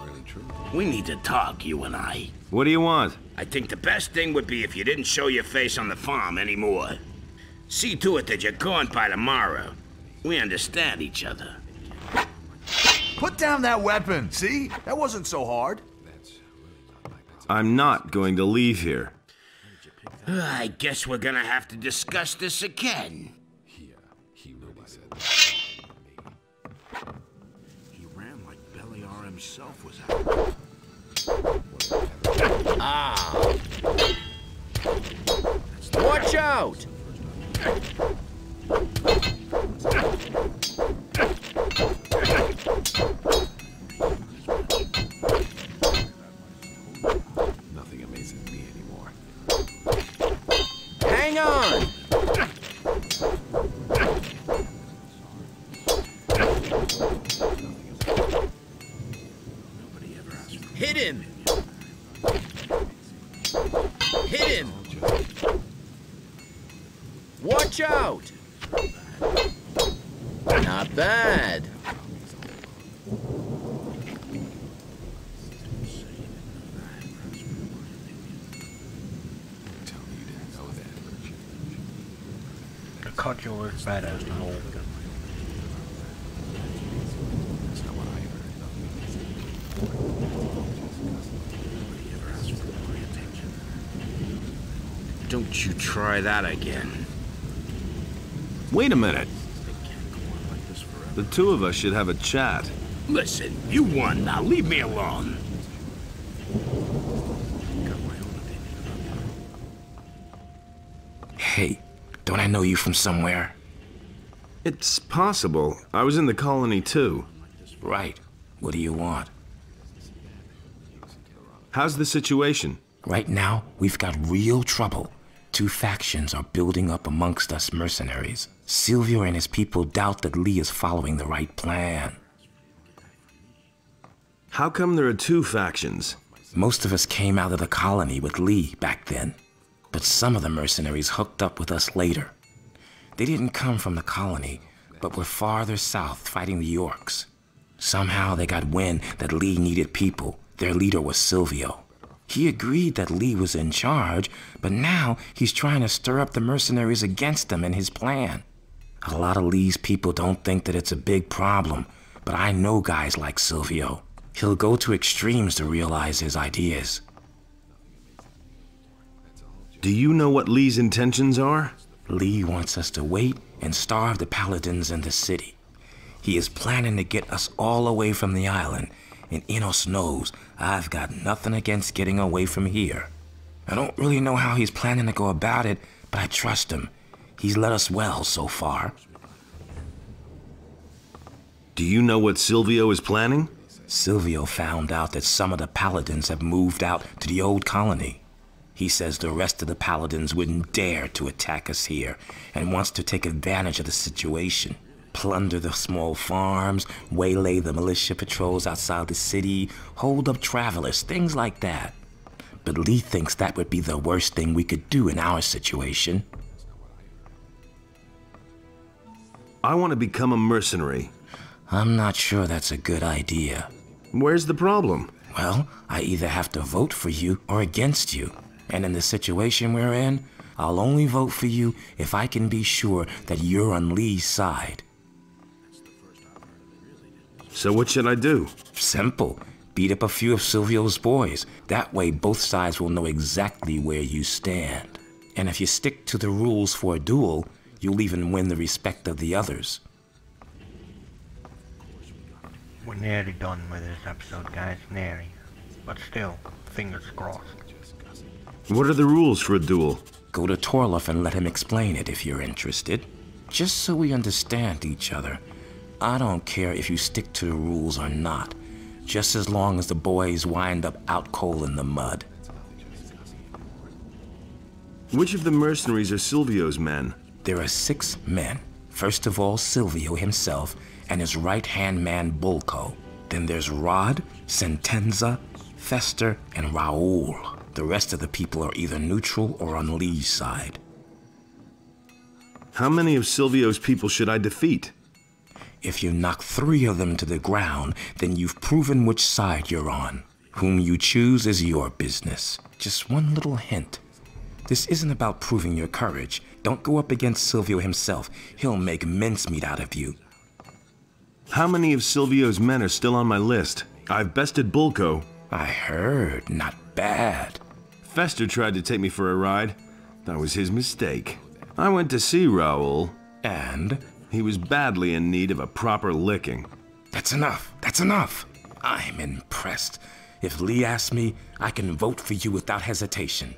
really true? We need to talk, you and I. What do you want? I think the best thing would be if you didn't show your face on the farm anymore. See to it that you're gone by tomorrow. We understand each other. Put down that weapon. See? That wasn't so hard. I'm not going to leave here. I guess we're gonna have to discuss this again. Yeah, he really said that. He ran like Beliar himself was out. Ah! Watch out! Nothing amazes me anymore. Hang on! Hit him! Hit him! Watch out! Not bad! Cudgel is better. Don't you try that again. Wait a minute. The two of us should have a chat. Listen, you won. Now leave me alone. Hey. Don't I know you from somewhere? It's possible. I was in the colony too. Right. What do you want? How's the situation? Right now, we've got real trouble. Two factions are building up amongst us mercenaries. Silvio and his people doubt that Lee is following the right plan. How come there are two factions? Most of us came out of the colony with Lee back then. But some of the mercenaries hooked up with us later. They didn't come from the colony, but were farther south fighting the Yorks. Somehow they got wind that Lee needed people. Their leader was Silvio. He agreed that Lee was in charge, but now he's trying to stir up the mercenaries against him and his plan. A lot of Lee's people don't think that it's a big problem, but I know guys like Silvio. He'll go to extremes to realize his ideas. Do you know what Lee's intentions are? Lee wants us to wait and starve the paladins in the city. He is planning to get us all away from the island, and Innos knows I've got nothing against getting away from here. I don't really know how he's planning to go about it, but I trust him. He's led us well so far. Do you know what Silvio is planning? Silvio found out that some of the paladins have moved out to the old colony. He says the rest of the paladins wouldn't dare to attack us here and wants to take advantage of the situation. Plunder the small farms, waylay the militia patrols outside the city, hold up travelers, things like that. But Lee thinks that would be the worst thing we could do in our situation. I want to become a mercenary. I'm not sure that's a good idea. Where's the problem? Well, I either have to vote for you or against you. And in the situation we're in, I'll only vote for you if I can be sure that you're on Lee's side. So what should I do? Simple. Beat up a few of Silvio's boys. That way both sides will know exactly where you stand. And if you stick to the rules for a duel, you'll even win the respect of the others. We're nearly done with this episode, guys. Nearly. But still, fingers crossed. What are the rules for a duel? Go to Torloff and let him explain it if you're interested. Just so we understand each other. I don't care if you stick to the rules or not. Just as long as the boys wind up out cold in the mud. Which of the mercenaries are Silvio's men? There are six men. First of all, Silvio himself and his right-hand man, Bulko. Then there's Rod, Sentenza, Fester, and Raul. The rest of the people are either neutral or on Lee's side. How many of Silvio's people should I defeat? If you knock three of them to the ground, then you've proven which side you're on. Whom you choose is your business. Just one little hint. This isn't about proving your courage. Don't go up against Silvio himself. He'll make mincemeat out of you. How many of Silvio's men are still on my list? I've bested Bulko. I heard. Not bad. Fester tried to take me for a ride. That was his mistake. I went to see Raul, and he was badly in need of a proper licking. That's enough. That's enough. I'm impressed. If Lee asks me, I can vote for you without hesitation.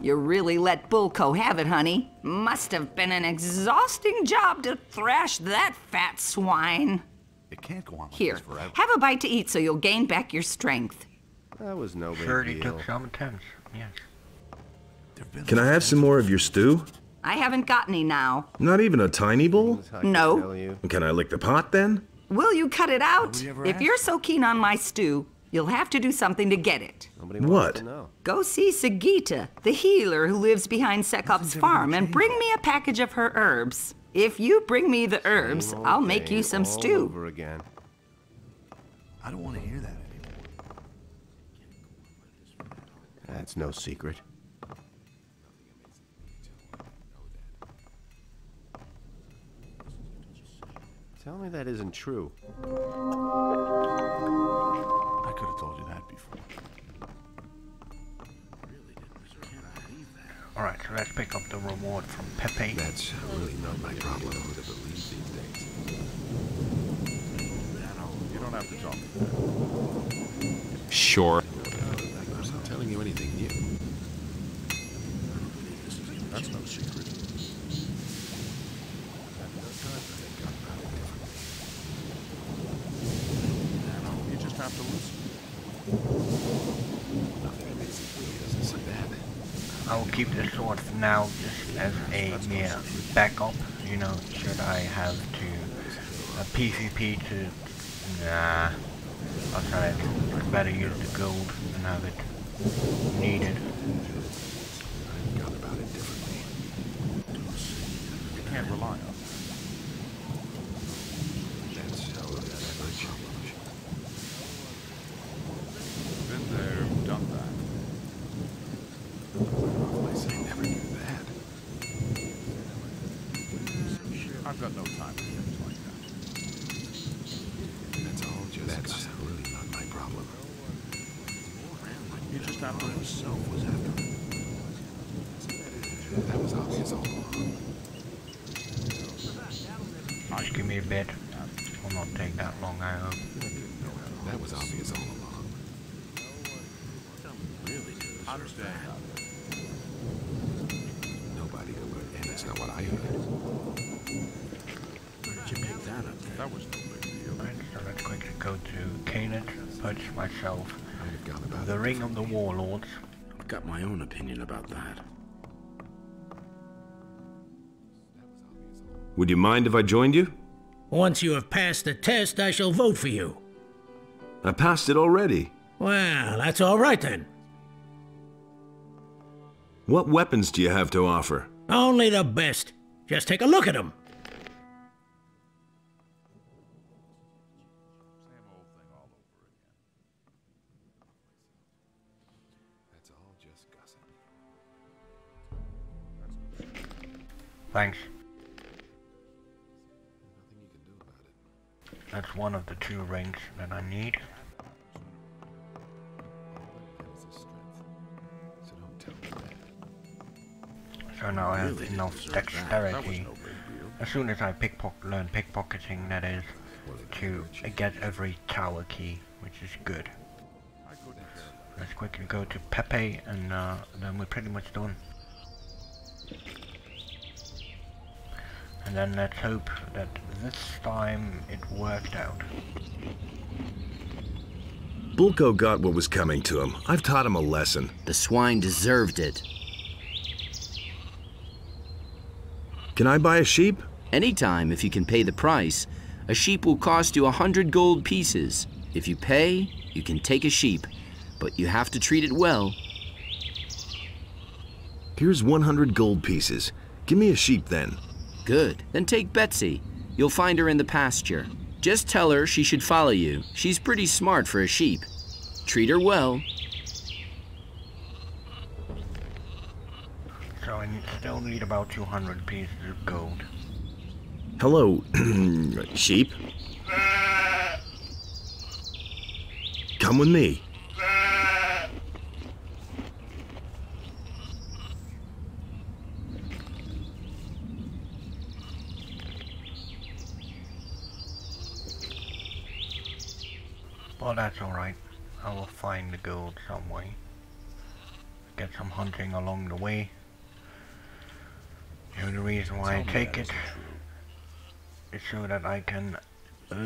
You really let Bulko have it, honey. Must have been an exhausting job to thrash that fat swine. It can't go on like Here, this forever. Have a bite to eat so you'll gain back your strength. That was no big sure, deal. He took some attempts, yes. Can I have some more of your stew? I haven't got any now. Not even a tiny bowl? No. Can I lick the pot then? Will you cut it out? If you're so keen on my stew, you'll have to do something to get it. What? Go see Sagita, the healer who lives behind Sekop's farm, and bring me a package of her herbs. If you bring me the herbs, I'll make you some stew. Over again. I don't want to hear that anymore. That's no secret. Tell me that isn't true. I could have told you that before. All right, so let's pick up the reward from Pepe. That's really not my problem. I would have believed these things. You don't have to talk to that. Sure. I'm not telling you anything new. That's no secret. You just have to listen. Nothing amazing doesn't seem to happen. I will keep the sword for now, just as a mere backup, you know, should I have to, a P V P to, nah, I'll try it, I'd better use the gold and have it needed. I've gone about it differently. You can't rely on it. That's how it is. I've got no time for things like that. That's all just That's really not my problem. You just after himself was after him. That was obvious all along. Just give me a bed. Will not take that long, I hope. That was obvious all along. Really understand. Nobody heard, and that's not what I heard. Where did you pick that up there? That was no big deal. Right, so let's quickly go to Canaan, purchase myself the Ring of the Warlords. I've got my own opinion about that. Would you mind if I joined you? Once you have passed the test, I shall vote for you. I passed it already. Well, that's all right then. What weapons do you have to offer? Only the best. Just take a look at them. Thanks. That's one of the two rings that I need. So now I have enough dexterity. As soon as I pickpocket, learn pickpocketing, that is, to get every tower key, which is good. Let's quickly go to Pepe, and uh, then we're pretty much done. And then let's hope that this time it worked out. Bulko got what was coming to him. I've taught him a lesson. The swine deserved it. Can I buy a sheep? Anytime, if you can pay the price. A sheep will cost you a hundred gold pieces. If you pay, you can take a sheep, but you have to treat it well. Here's one hundred gold pieces. Give me a sheep then. Good. Then take Betsy. You'll find her in the pasture. Just tell her she should follow you. She's pretty smart for a sheep. Treat her well. So I still need about two hundred pieces of gold. Hello, sheep. Come with me. Well, that's alright. I will find the gold some way. Get some hunting along the way. The only reason why I take it is so that I can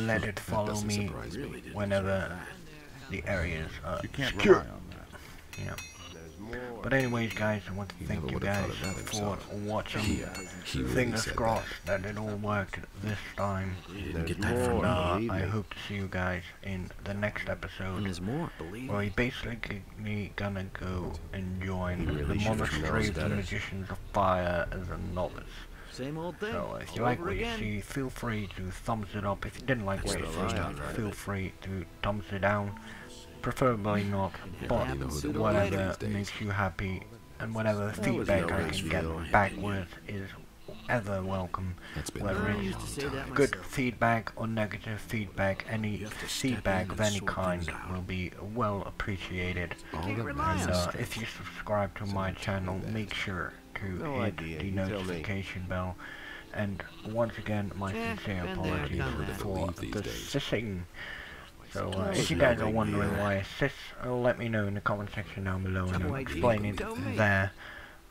let it follow me whenever the areas are secure. Yeah. But anyways, guys, I want to thank you guys for watching. Fingers crossed that it all worked this time. And, uh, I hope to see you guys in the next episode, where we're basically gonna go and join the Monastery of the Magicians of Fire as a novice. So uh, if you like what you see, feel free to thumbs it up. If you didn't like what you see, feel free to thumbs it down. Preferably not, but whatever makes you happy and whatever feedback I can get backwards is ever welcome. Whether it's good feedback or negative feedback, any feedback of any kind will be well appreciated. And uh, if you subscribe to my channel, make sure to hit the notification bell. And once again, my sincere apologies for the sissing. So uh, if you guys are wondering why I sis, let me know in the comment section down below and I'll explain it there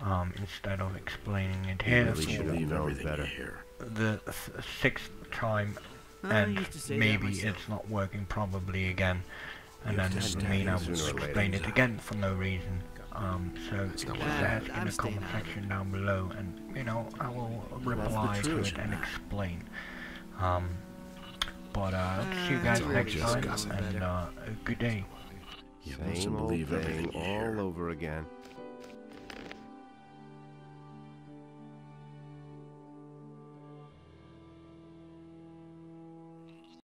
um, instead of explaining it here for the sixth time, and maybe it's not working probably again, and then doesn't mean I will explain it again for no reason. Um, so just ask in the comment section down below and, you know, I will reply to it and explain. Um, But uh, see you guys next time, and uh, a good day. You mustn't believe everything all over again.